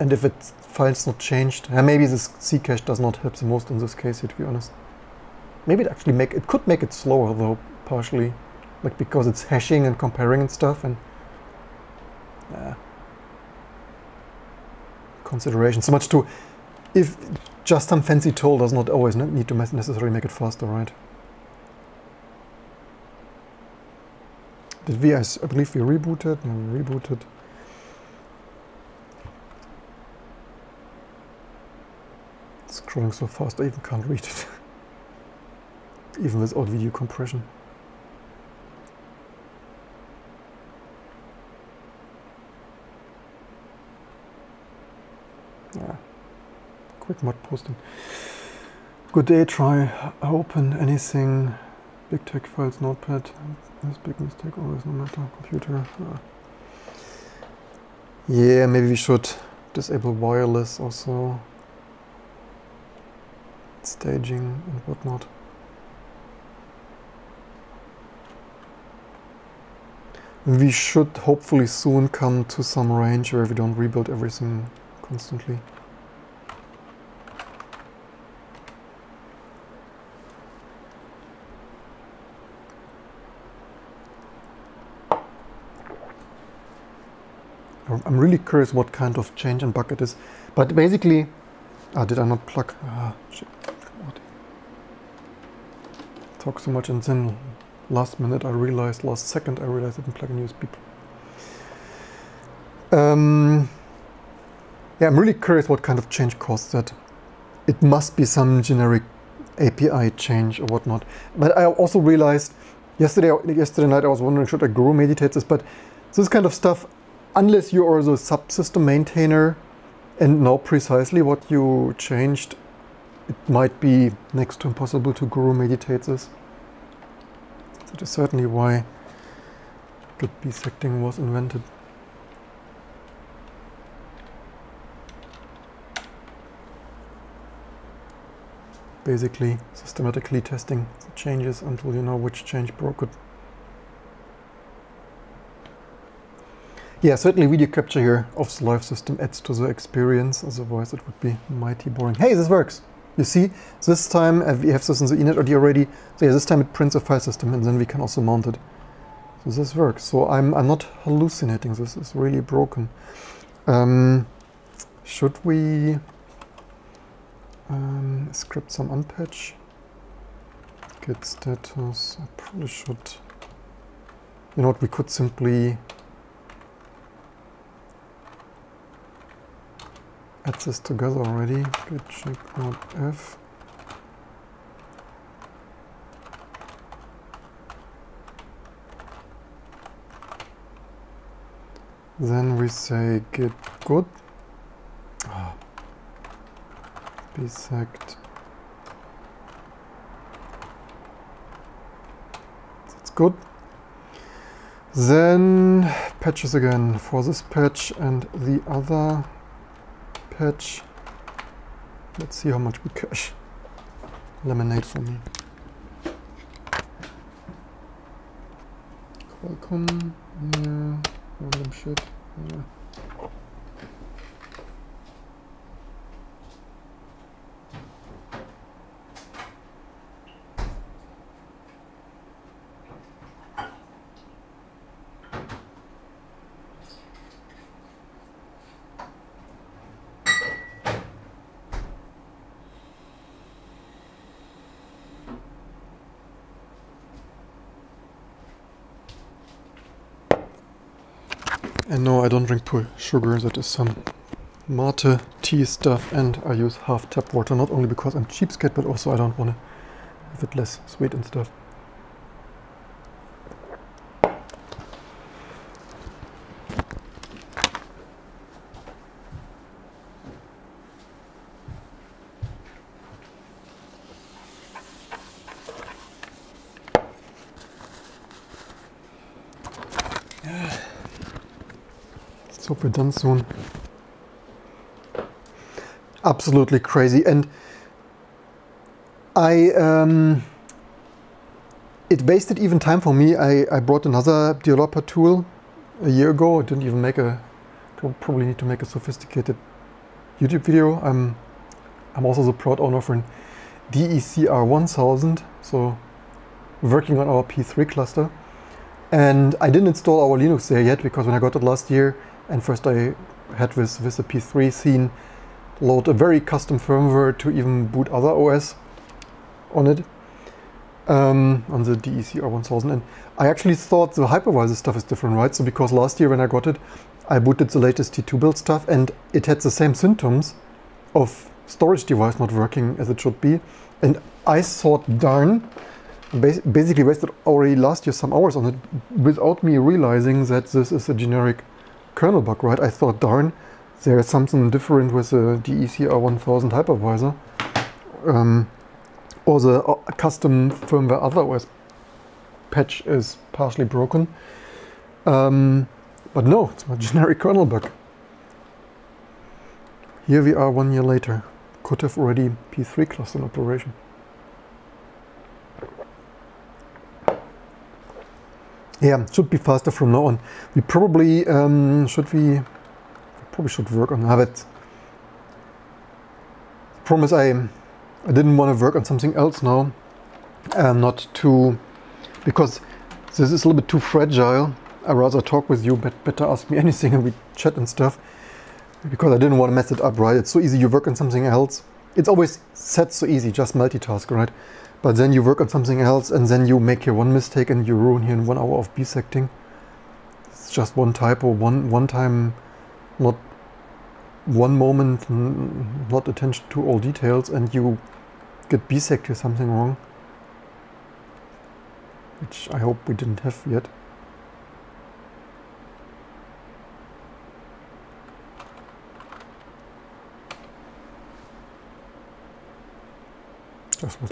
And if its file's not changed, uh, maybe this ccache does not help the most in this case, here, to be honest. Maybe it actually make it could make it slower though, partially, like because it's hashing and comparing and stuff and uh, consideration. So much to if just some fancy tool does not always need to necessarily make it faster, right? Did we? I believe we rebooted. No, we rebooted. scrolling so fast I even can't read it. Even without video compression. Yeah. Quick mod posting. Good day, try open anything. Big tech files, notepad. This big mistake always, no matter. Computer. Yeah. Yeah, maybe we should disable wireless also. Staging and whatnot. We should hopefully soon come to some range where we don't rebuild everything constantly. I'm really curious what kind of change and bug it is, but basically, ah, did I not plug? Ah, shit. Talk so much, and then last minute I realized, last second I realized I didn't plug in U S B. Um, yeah, I'm really curious what kind of change caused that. It must be some generic A P I change or whatnot. But I also realized yesterday, yesterday night I was wondering, should I guru meditate this? But this kind of stuff, unless you're also a subsystem maintainer and know precisely what you changed, it might be next to impossible to guru meditate this. That is certainly why glib bisecting was invented. Basically, systematically testing the changes until you know which change broke it. Yeah, certainly video capture here of the live system adds to the experience, otherwise it would be mighty boring. Hey, this works! You see, this time uh, we have this in the init already, so yeah, this time it prints a file system and then we can also mount it. So this works. So I'm, I'm not hallucinating, this is really broken. Um, should we um, script some unpatch? Get status, I probably should. You know what, we could simply add this together already. Good, check node F. Then we say git good. Ah. Bisect. That's good. Then patches again for this patch and the other. Let's see how much we cache. Lemonade for me. Qualcomm, yeah, random shit, yeah. And no, I don't drink pure sugar, that is some mate tea stuff, and I use half tap water, not only because I'm cheapskate, but also I don't want to have it less sweet and stuff. We're done soon. Absolutely crazy, and I um, it wasted even time for me. I, I brought another developer tool a year ago. I didn't even make a probably need to make a sophisticated YouTube video. I'm I'm also the proud owner of a D E C R one thousand, so working on our P three cluster, and I didn't install our Linux there yet because when I got it last year. And first I had with, with the P three scene load a very custom firmware to even boot other O S on it, um, on the D E C R one thousand. And I actually thought the hypervisor stuff is different, right? So because last year when I got it, I booted the latest T two build stuff and it had the same symptoms of storage device not working as it should be. And I thought, darn, bas basically wasted already last year some hours on it without me realizing that this is a generic kernel bug, right? I thought, darn, there is something different with the D E C R one thousand hypervisor um, or the custom firmware otherwise patch is partially broken. Um, but no, it's a generic kernel bug. Here we are one year later. Could have already P three cluster in operation. Yeah, should be faster from now on. We probably um, should we probably should work on that. Promise I I didn't want to work on something else now. Um, not too, because this is a little bit too fragile. I rather talk with you, but better ask me anything and we chat and stuff. Because I didn't want to mess it up, right? It's so easy, you work on something else. It's always set so easy, just multitask, right? But then you work on something else and then you make your one mistake and you ruin here in one hour of bisecting. It's just one typo, one one time, not one moment, not attention to all details, and you get bisected or something wrong. Which I hope we didn't have yet. Just was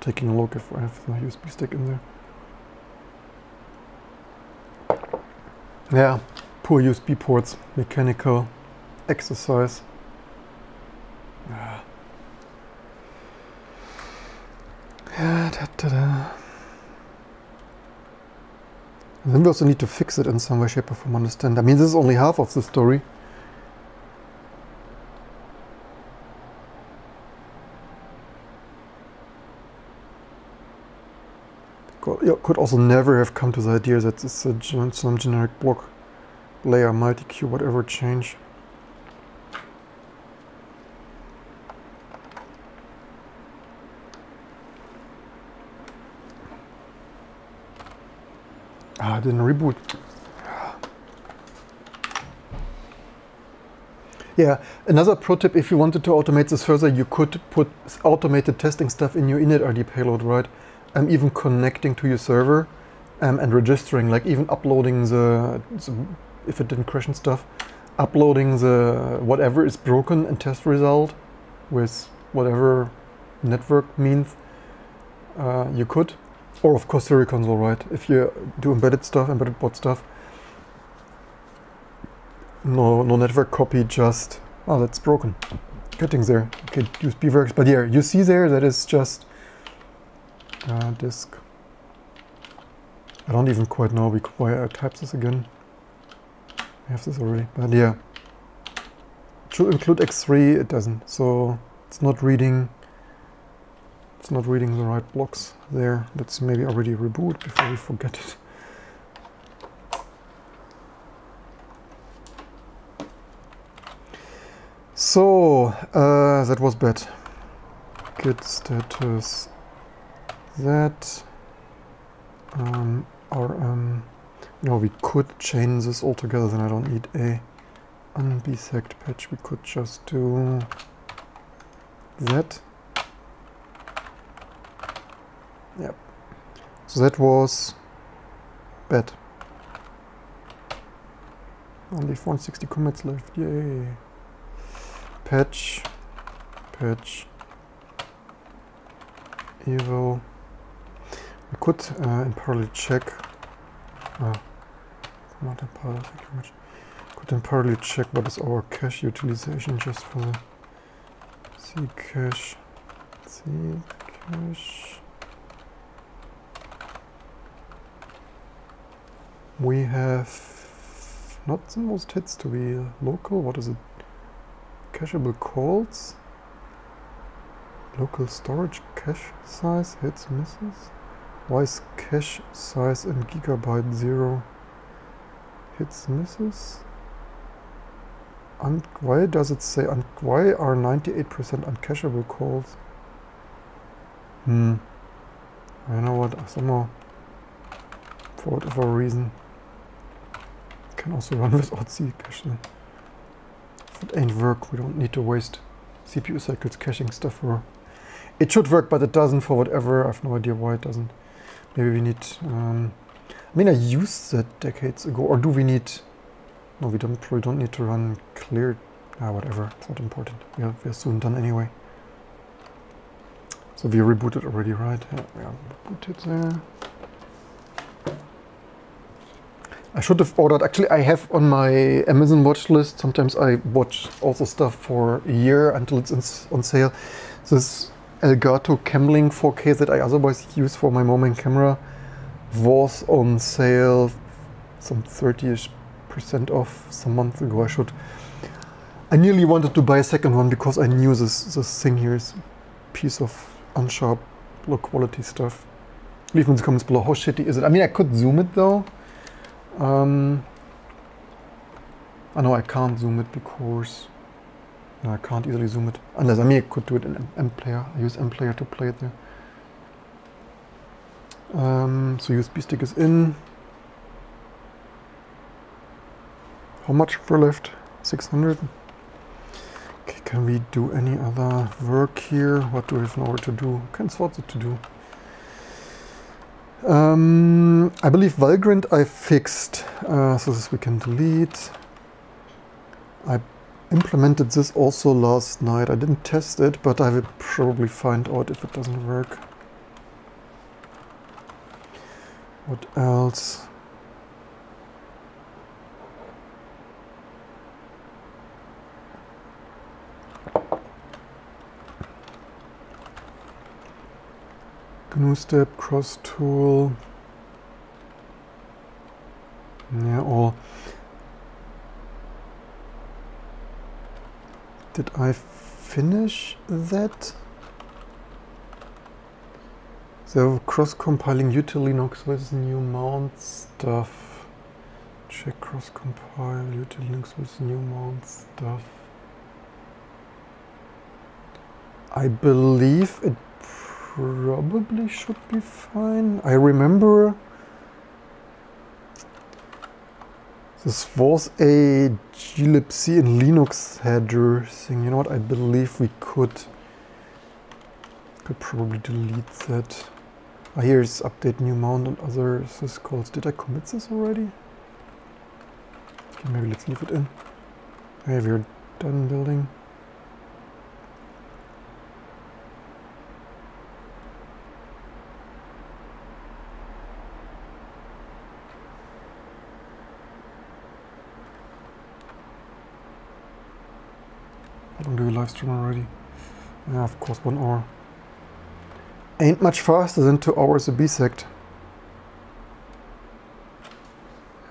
taking a look if I have the U S B stick in there. Yeah, poor U S B ports, mechanical exercise. Yeah. Yeah, da, da, da. And then we also need to fix it in some way, shape, or form, understand. I mean, this is only half of the story. Could also never have come to the idea that it's a gen some generic block layer, multi-queue, whatever change. Ah, I didn't reboot. Yeah, another pro tip, if you wanted to automate this further, you could put automated testing stuff in your init I D payload, right? Um, even connecting to your server um, and registering, like even uploading the, the, if it didn't crash and stuff, uploading the whatever is broken and test result with whatever network means uh, you could. Or of course Siri console, right? If you do embedded stuff, embedded bot stuff, no, no network copy, just, oh, that's broken. Getting there, okay, U S B works, but yeah, you see there that is just Uh, disk. I don't even quite know why I typed this again. I have this already, but yeah. To include X three, it doesn't. So it's not reading. It's not reading the right blocks there. Let's maybe already reboot before we forget it. So uh, that was bad. Git status. That um, or um, no, we could change this altogether. Then I don't need a unbesect patch. We could just do that. Yep. So that was bad. Only four hundred sixty commits left. Yay! Patch, patch, evo. We could uh, in parallel check. Uh, not in parallel, thank you very much. Could in parallel check what is our cache utilization just for the ccache. Ccache. We have not the most hits to be uh, local. What is it? Cacheable calls. Local storage cache size, hits, misses. Why is cache size in gigabyte zero? Hits, misses. And why does it say, and why are ninety-eight percent uncacheable calls? Hmm. You know what? Somehow, for whatever reason, can also run without C cache then. If it ain't work, we don't need to waste C P U cycles caching stuff. Or it should work, but it doesn't for whatever. I have no idea why it doesn't. Maybe we need... Um, I mean, I used that decades ago. Or do we need... No, we don't, probably don't need to run clear... Ah, whatever. It's not important. We are, we are soon done anyway. So we rebooted already, right? Yeah, we are rebooted there. I should have ordered, actually I have on my Amazon watch list, sometimes I watch also stuff for a year until it's on sale. This Elgato Camlink four K that I otherwise use for my moment camera was on sale some thirty-ish percent off some month ago. I should, I nearly wanted to buy a second one because I knew this, this thing here is a piece of unsharp, low quality stuff. Leave in the comments below, how shitty is it? I mean, I could zoom it though. Um, I know I can't zoom it because no, I can't easily zoom it unless I mean I could do it in MPlayer. I use MPlayer to play it there. Um, so U S B stick is in. How much for left? six hundred. Okay, can we do any other work here? What do we have now to do? Can sort it to do. Um, I believe Valgrind I fixed, uh, so this we can delete. I implemented this also last night. I didn't test it, but I will probably find out if it doesn't work. What else? GNUstep, cross tool, yeah, all. Did I finish that? So cross-compiling util-Linux with new mount stuff. Check cross-compile util-Linux with new mount stuff. I believe it probably should be fine. I remember this was a glibc and Linux header thing. You know what? I believe we could could probably delete that. Ah, here's update new mount and other syscalls. Did I commit this already? Okay, maybe let's leave it in. Hey, we're done building. Live stream already. Yeah, of course, one hour. Ain't much faster than two hours a B S E C T.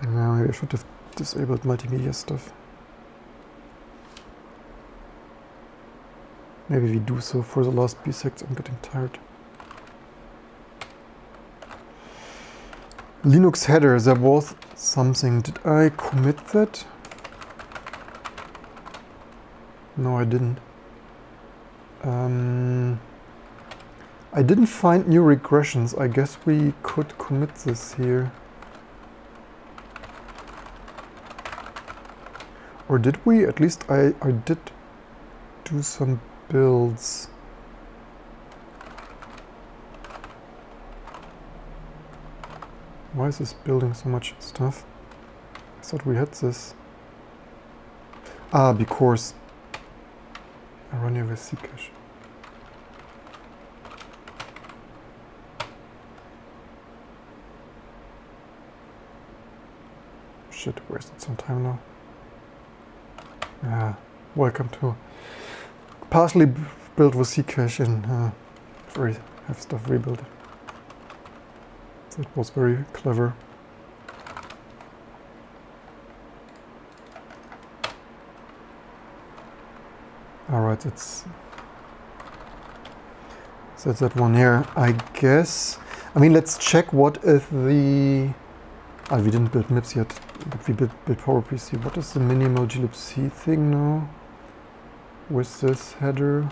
Yeah, maybe I should have disabled multimedia stuff. Maybe we do so for the last B S E C T. I'm getting tired. Linux header, there was something. Did I commit that? No, I didn't. Um, I didn't find new regressions. I guess we could commit this here. Or did we? At least I, I did do some builds. Why is this building so much stuff? I thought we had this. Ah, because... I run here with ccache. Shit, wasted some time now. Ah, welcome to partially built with ccache and uh, re have stuff rebuilt. That was very clever. Alright, that's, that's that one here, I guess. I mean, let's check what if the... Ah, we didn't build MIPS yet, but we built, built PowerPC. What is the minimal glibc thing now? With this header?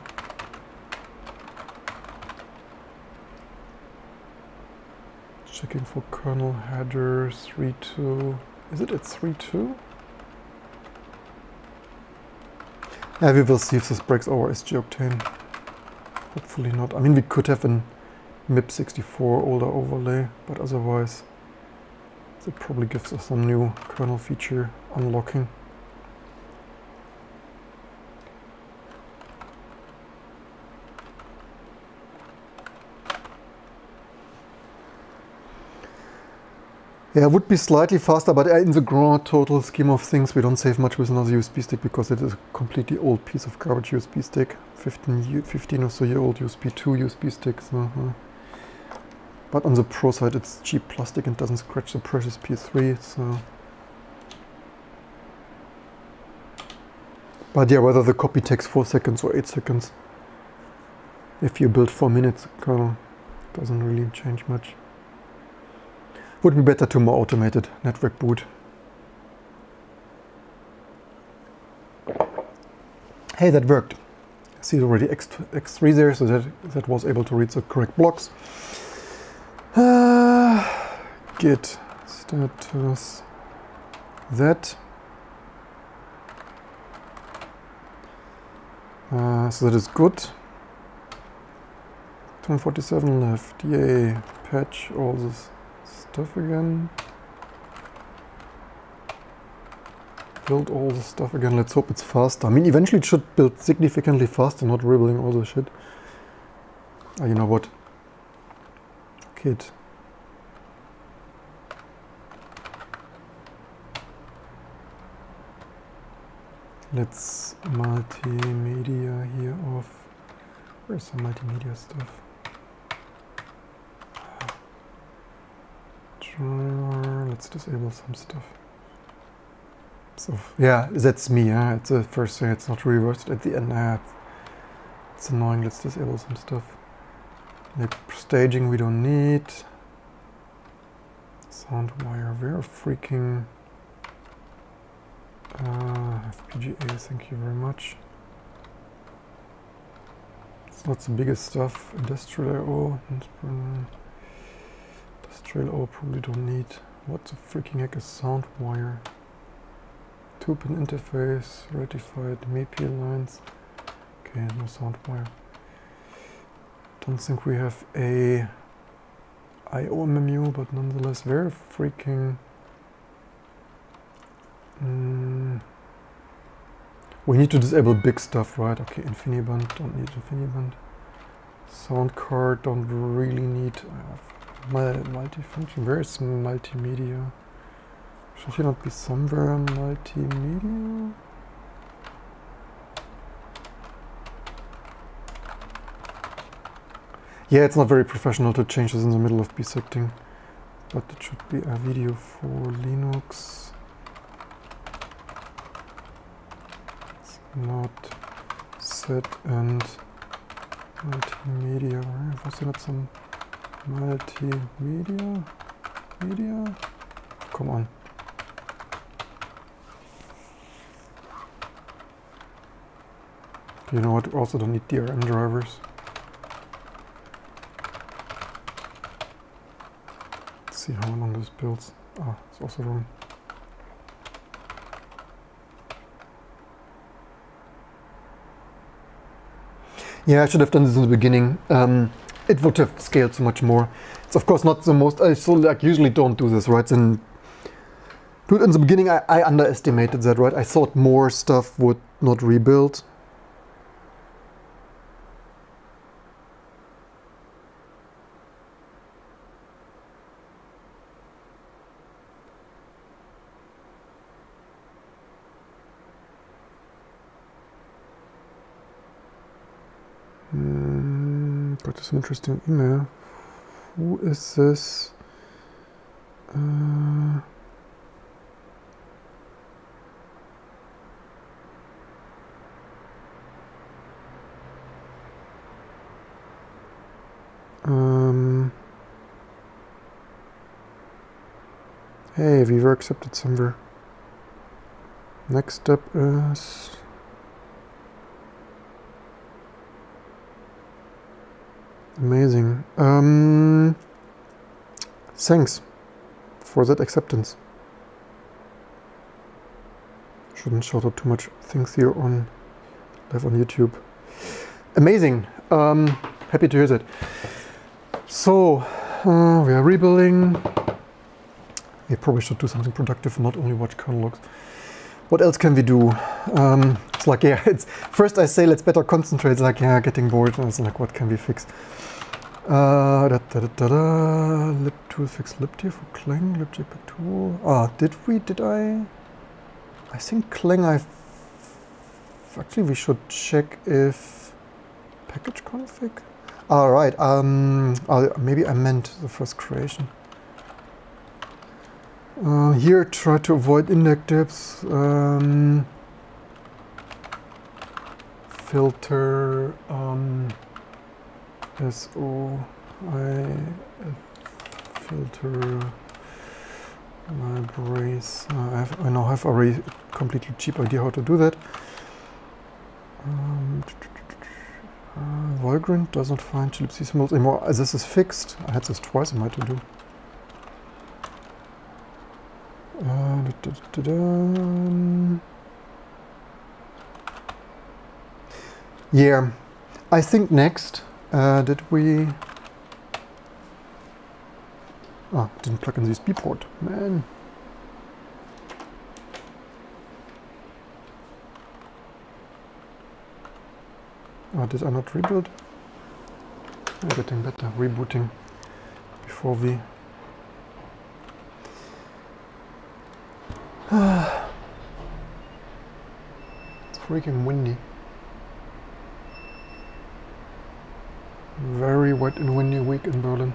Checking for kernel header three point two. Is it at three point two? Yeah, we will see if this breaks our S G Octane. Hopefully not. I mean, we could have an M I P sixty-four older overlay, but otherwise it probably gives us some new kernel feature unlocking. Yeah, it would be slightly faster, but in the grand total scheme of things, we don't save much with another U S B stick because it is a completely old piece of garbage U S B stick. fifteen, fifteen or so year old U S B two U S B sticks. Uh-huh. But on the pro side, it's cheap plastic and doesn't scratch the precious P S three. So, but yeah, whether the copy takes four seconds or eight seconds, if you build four minutes kernel, doesn't really change much. Would be better to more automated network boot. Hey, that worked. I see it already X three there, so that, that was able to read the correct blocks. Uh, git status that. Uh, so that is good. two forty-seven left, yay, patch all this stuff again. Build all the stuff again. Let's hope it's faster. I mean, eventually it should build significantly faster, not ribbling all the shit. Ah, you know what? Git. Let's multimedia here off. Where's some multimedia stuff? Let's disable some stuff. So yeah, that's me. Yeah, it's the first thing. It's not reversed at the end. Nah, it's annoying. Let's disable some stuff. Like staging, we don't need. Sound wire, where freaking uh, F P G A. Thank you very much. It's not the biggest stuff. Industrial I O. Trail O probably don't need. What the freaking heck is sound wire? Two-pin interface, ratified M I P I lines. Okay, no sound wire. Don't think we have a I O M M U, but nonetheless, very freaking. Mm. We need to disable big stuff, right? Okay, InfiniBand, don't need InfiniBand. Sound card, don't really need. Uh, Multifunction, where is multimedia? Should you not be somewhere multimedia? Yeah, it's not very professional to change this in the middle of bisecting, but it should be a video for Linux. It's not set and multimedia. Was there not some multimedia, media, come on. You know what, we also don't need D R M drivers. Let's see how long this builds. Ah, it's also wrong. Yeah, I should have done this in the beginning. Um, It would have scaled so much more. It's of course not the most. I still like usually don't do this, right? And dude, in the beginning, I, I underestimated that, right? I thought more stuff would not rebuild. Some interesting email. Who is this? Uh, um, hey, we were accepted somewhere. Next step is. Amazing. Um, thanks for that acceptance. Shouldn't shout out too much things here on live on YouTube. Amazing. Um, happy to use it. So uh, we are rebuilding. We probably should do something productive, not only watch kernel logs. What else can we do? Um, it's like, yeah, it's first I say let's better concentrate. It's like, yeah, getting bored. And it's like, what can we fix? Uh, da, da, da, da, da. Libtool fix libtier for Clang, libjpeg tool. Ah, did we? Did I? I think Clang. I actually we should check if package config. All right. Um. Uh, maybe I meant the first creation. Uh, here, try to avoid index depths. Um, filter um, S O I filter my brace. Uh, I, have, I now have already a completely cheap idea how to do that. Um, uh, Valgrind does not find glibc symbols anymore. Uh, this is fixed. I had this twice in my to do. Uh, da, da, da, da, da. Yeah, I think next uh, did we? Ah, didn't plug in the U S B port, man. Ah, did I not rebuild? I'm getting better rebooting before we. It's freaking windy. Very wet and windy week in Berlin.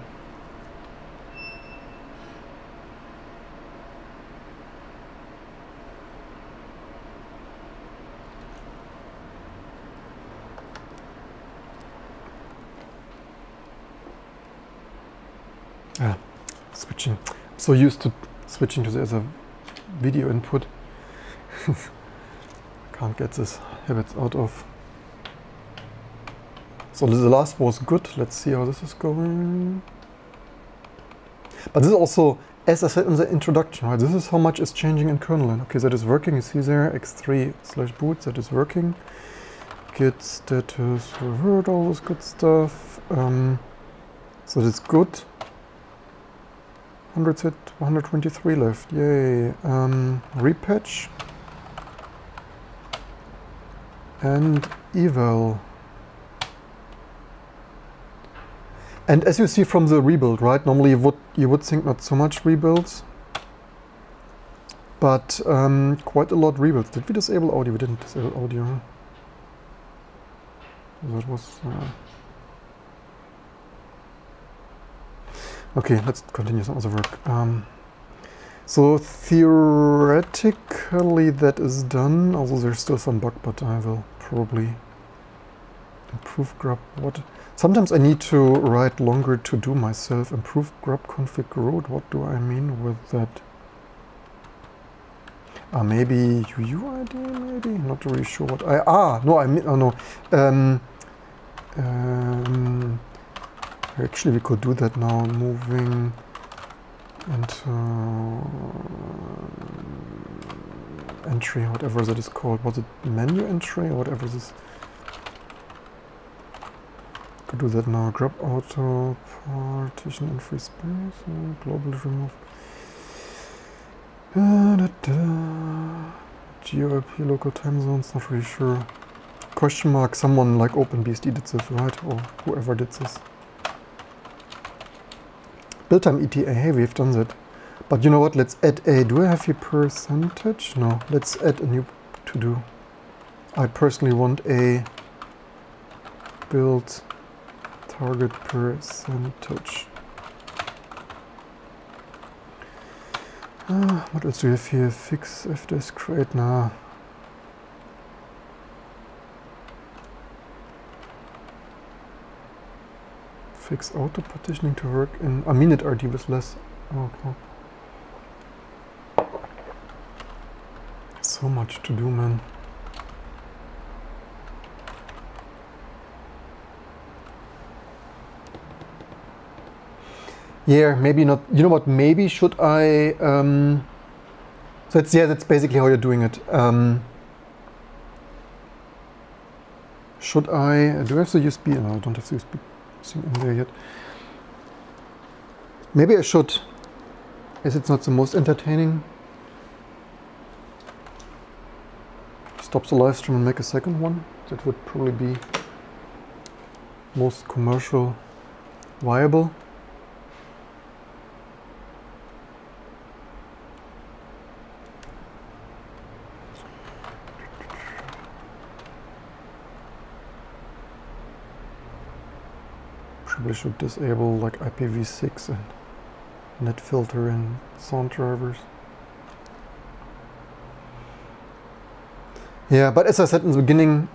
Ah, switching. I'm so used to switching to the other video input. Can't get this habit out of. So the last was good. Let's see how this is going. But this is also, as I said in the introduction, right? This is how much is changing in kernel. And okay, that is working. You see there x three slash boot, that is working. Git status revert, all this good stuff. Um, so that's good. one hundred set, one hundred twenty-three left, yay. Um, repatch and eval. And as you see from the rebuild, right? Normally you would you would think not so much rebuilds, but um, quite a lot rebuilds. Did we disable audio? We didn't disable audio. Huh? That was. Uh, Okay, let's continue some other work. Um, so theoretically that is done, although there's still some bug, but I will probably improve grub. What? Sometimes I need to write longer to do myself. Improve grub config road. What do I mean with that? Ah, maybe U U I D, maybe? Not really sure what I... Ah, no, I mean... Oh, no. Um... um Actually, we could do that now, moving into entry, whatever that is called. Was it menu entry or whatever this is? Could do that now. Grub auto, partition and free space, globally remove. G O L P local time zones, not really sure. Question mark, someone like OpenBSD did this, right? Or whoever did this. Build time E T A, hey, we've done that. But you know what, let's add a, do I have a percentage? No, let's add a new to-do. I personally want a build target percentage. Ah, what else do we have here? Fix F D S create, nah. Fix auto partitioning to work in a minute R D with less. Okay. So much to do, man. Yeah, maybe not. You know what? Maybe should I? Um, so that's yeah. That's basically how you're doing it. Um, Should I, do I have the U S B? No, I don't have the U S B thing in there yet. Maybe I should, as it's not the most entertaining. Stop the live stream and make a second one. That would probably be most commercial viable. Probably should disable like I P v six and netfilter and sound drivers. Yeah, but as I said in the beginning,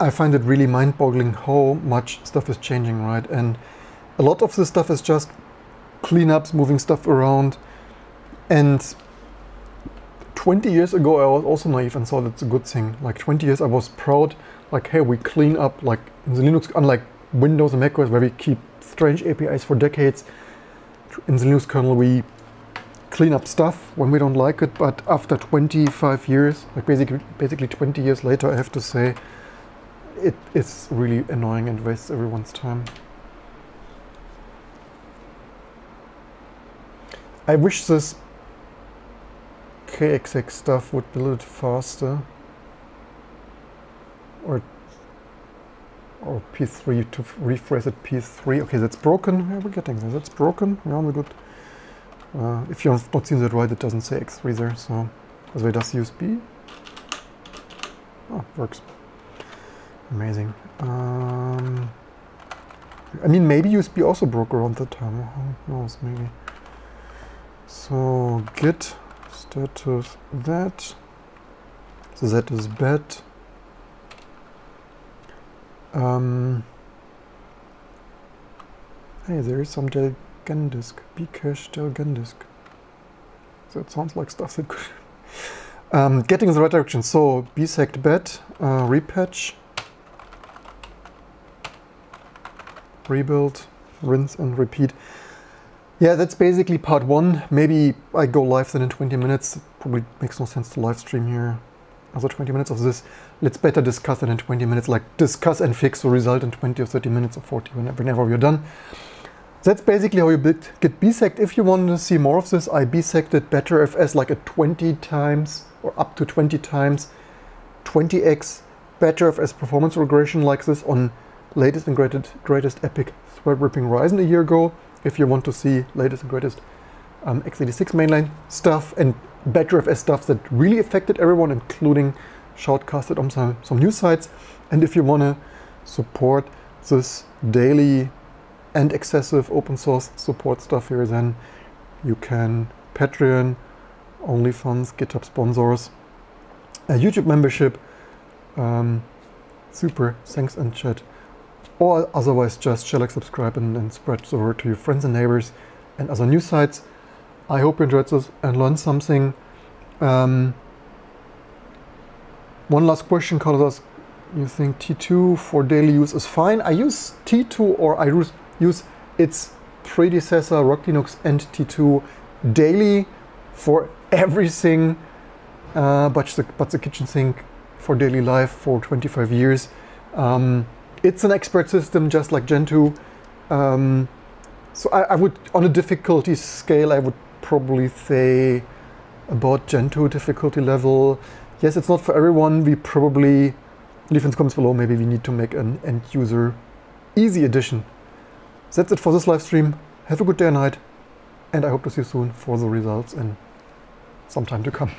I find it really mind-boggling how much stuff is changing, right? And a lot of this stuff is just cleanups, moving stuff around. And twenty years ago, I was also naive and thought it's a good thing. Like twenty years, I was proud, like, hey, we clean up, like in the Linux, unlike Windows and macOS, where we keep strange A P Is for decades. In the Linux kernel, we clean up stuff when we don't like it. But after twenty-five years, like basically, basically twenty years later, I have to say, it is really annoying and wastes everyone's time. I wish this K X X stuff would be a little faster, or or P three, to rephrase it, P three. Okay, that's broken. Yeah, we're getting there. That's broken. We're on the good. Uh, if you've not seen that right, it doesn't say X three there. So, as well, does U S B. Oh, works. Amazing. Um, I mean, maybe U S B also broke around that time. Who knows, maybe. So, git status that. So, that is bad. Um, hey, there is some delgendisk. Bcache delgendisk. That sounds like stuff that could. um, getting in the right direction. So, bsect bad, uh, repatch. Rebuild, rinse and repeat. Yeah, that's basically part one. Maybe I go live then in twenty minutes. Probably makes no sense to live stream here. Another twenty minutes of this. Let's better discuss it in twenty minutes. Like discuss and fix the result in twenty or thirty minutes or forty, whenever we're done. That's basically how you build Git bsect. If you want to see more of this, I bisected better F S like a twenty times or up to twenty times, twenty x better F S performance regression like this on latest and greatest, greatest epic thread-ripping Ryzen a year ago. If you want to see latest and greatest um, x eighty-six mainline stuff and better F S stuff that really affected everyone, including shoutcasted on some, some news sites. And if you want to support this daily and excessive open source support stuff here, then you can Patreon, OnlyFans, GitHub sponsors, a YouTube membership, um, super, thanks and chat. Or otherwise just share, like, subscribe, and, and spread the word to your friends and neighbors and other news sites. I hope you enjoyed this and learned something. Um, one last question, Carlos asks, you think T two for daily use is fine? I use T two, or I use its predecessor, Rock Linux and T two, daily for everything, uh, but, the, but the kitchen sink for daily life for twenty-five years. Um, It's an expert system, just like Gentoo. Um, so I, I would, on a difficulty scale, I would probably say about Gentoo difficulty level. Yes, it's not for everyone. We probably, leave in the comments below, maybe we need to make an end user easy edition. That's it for this live stream. Have a good day and night. And I hope to see you soon for the results in some time to come.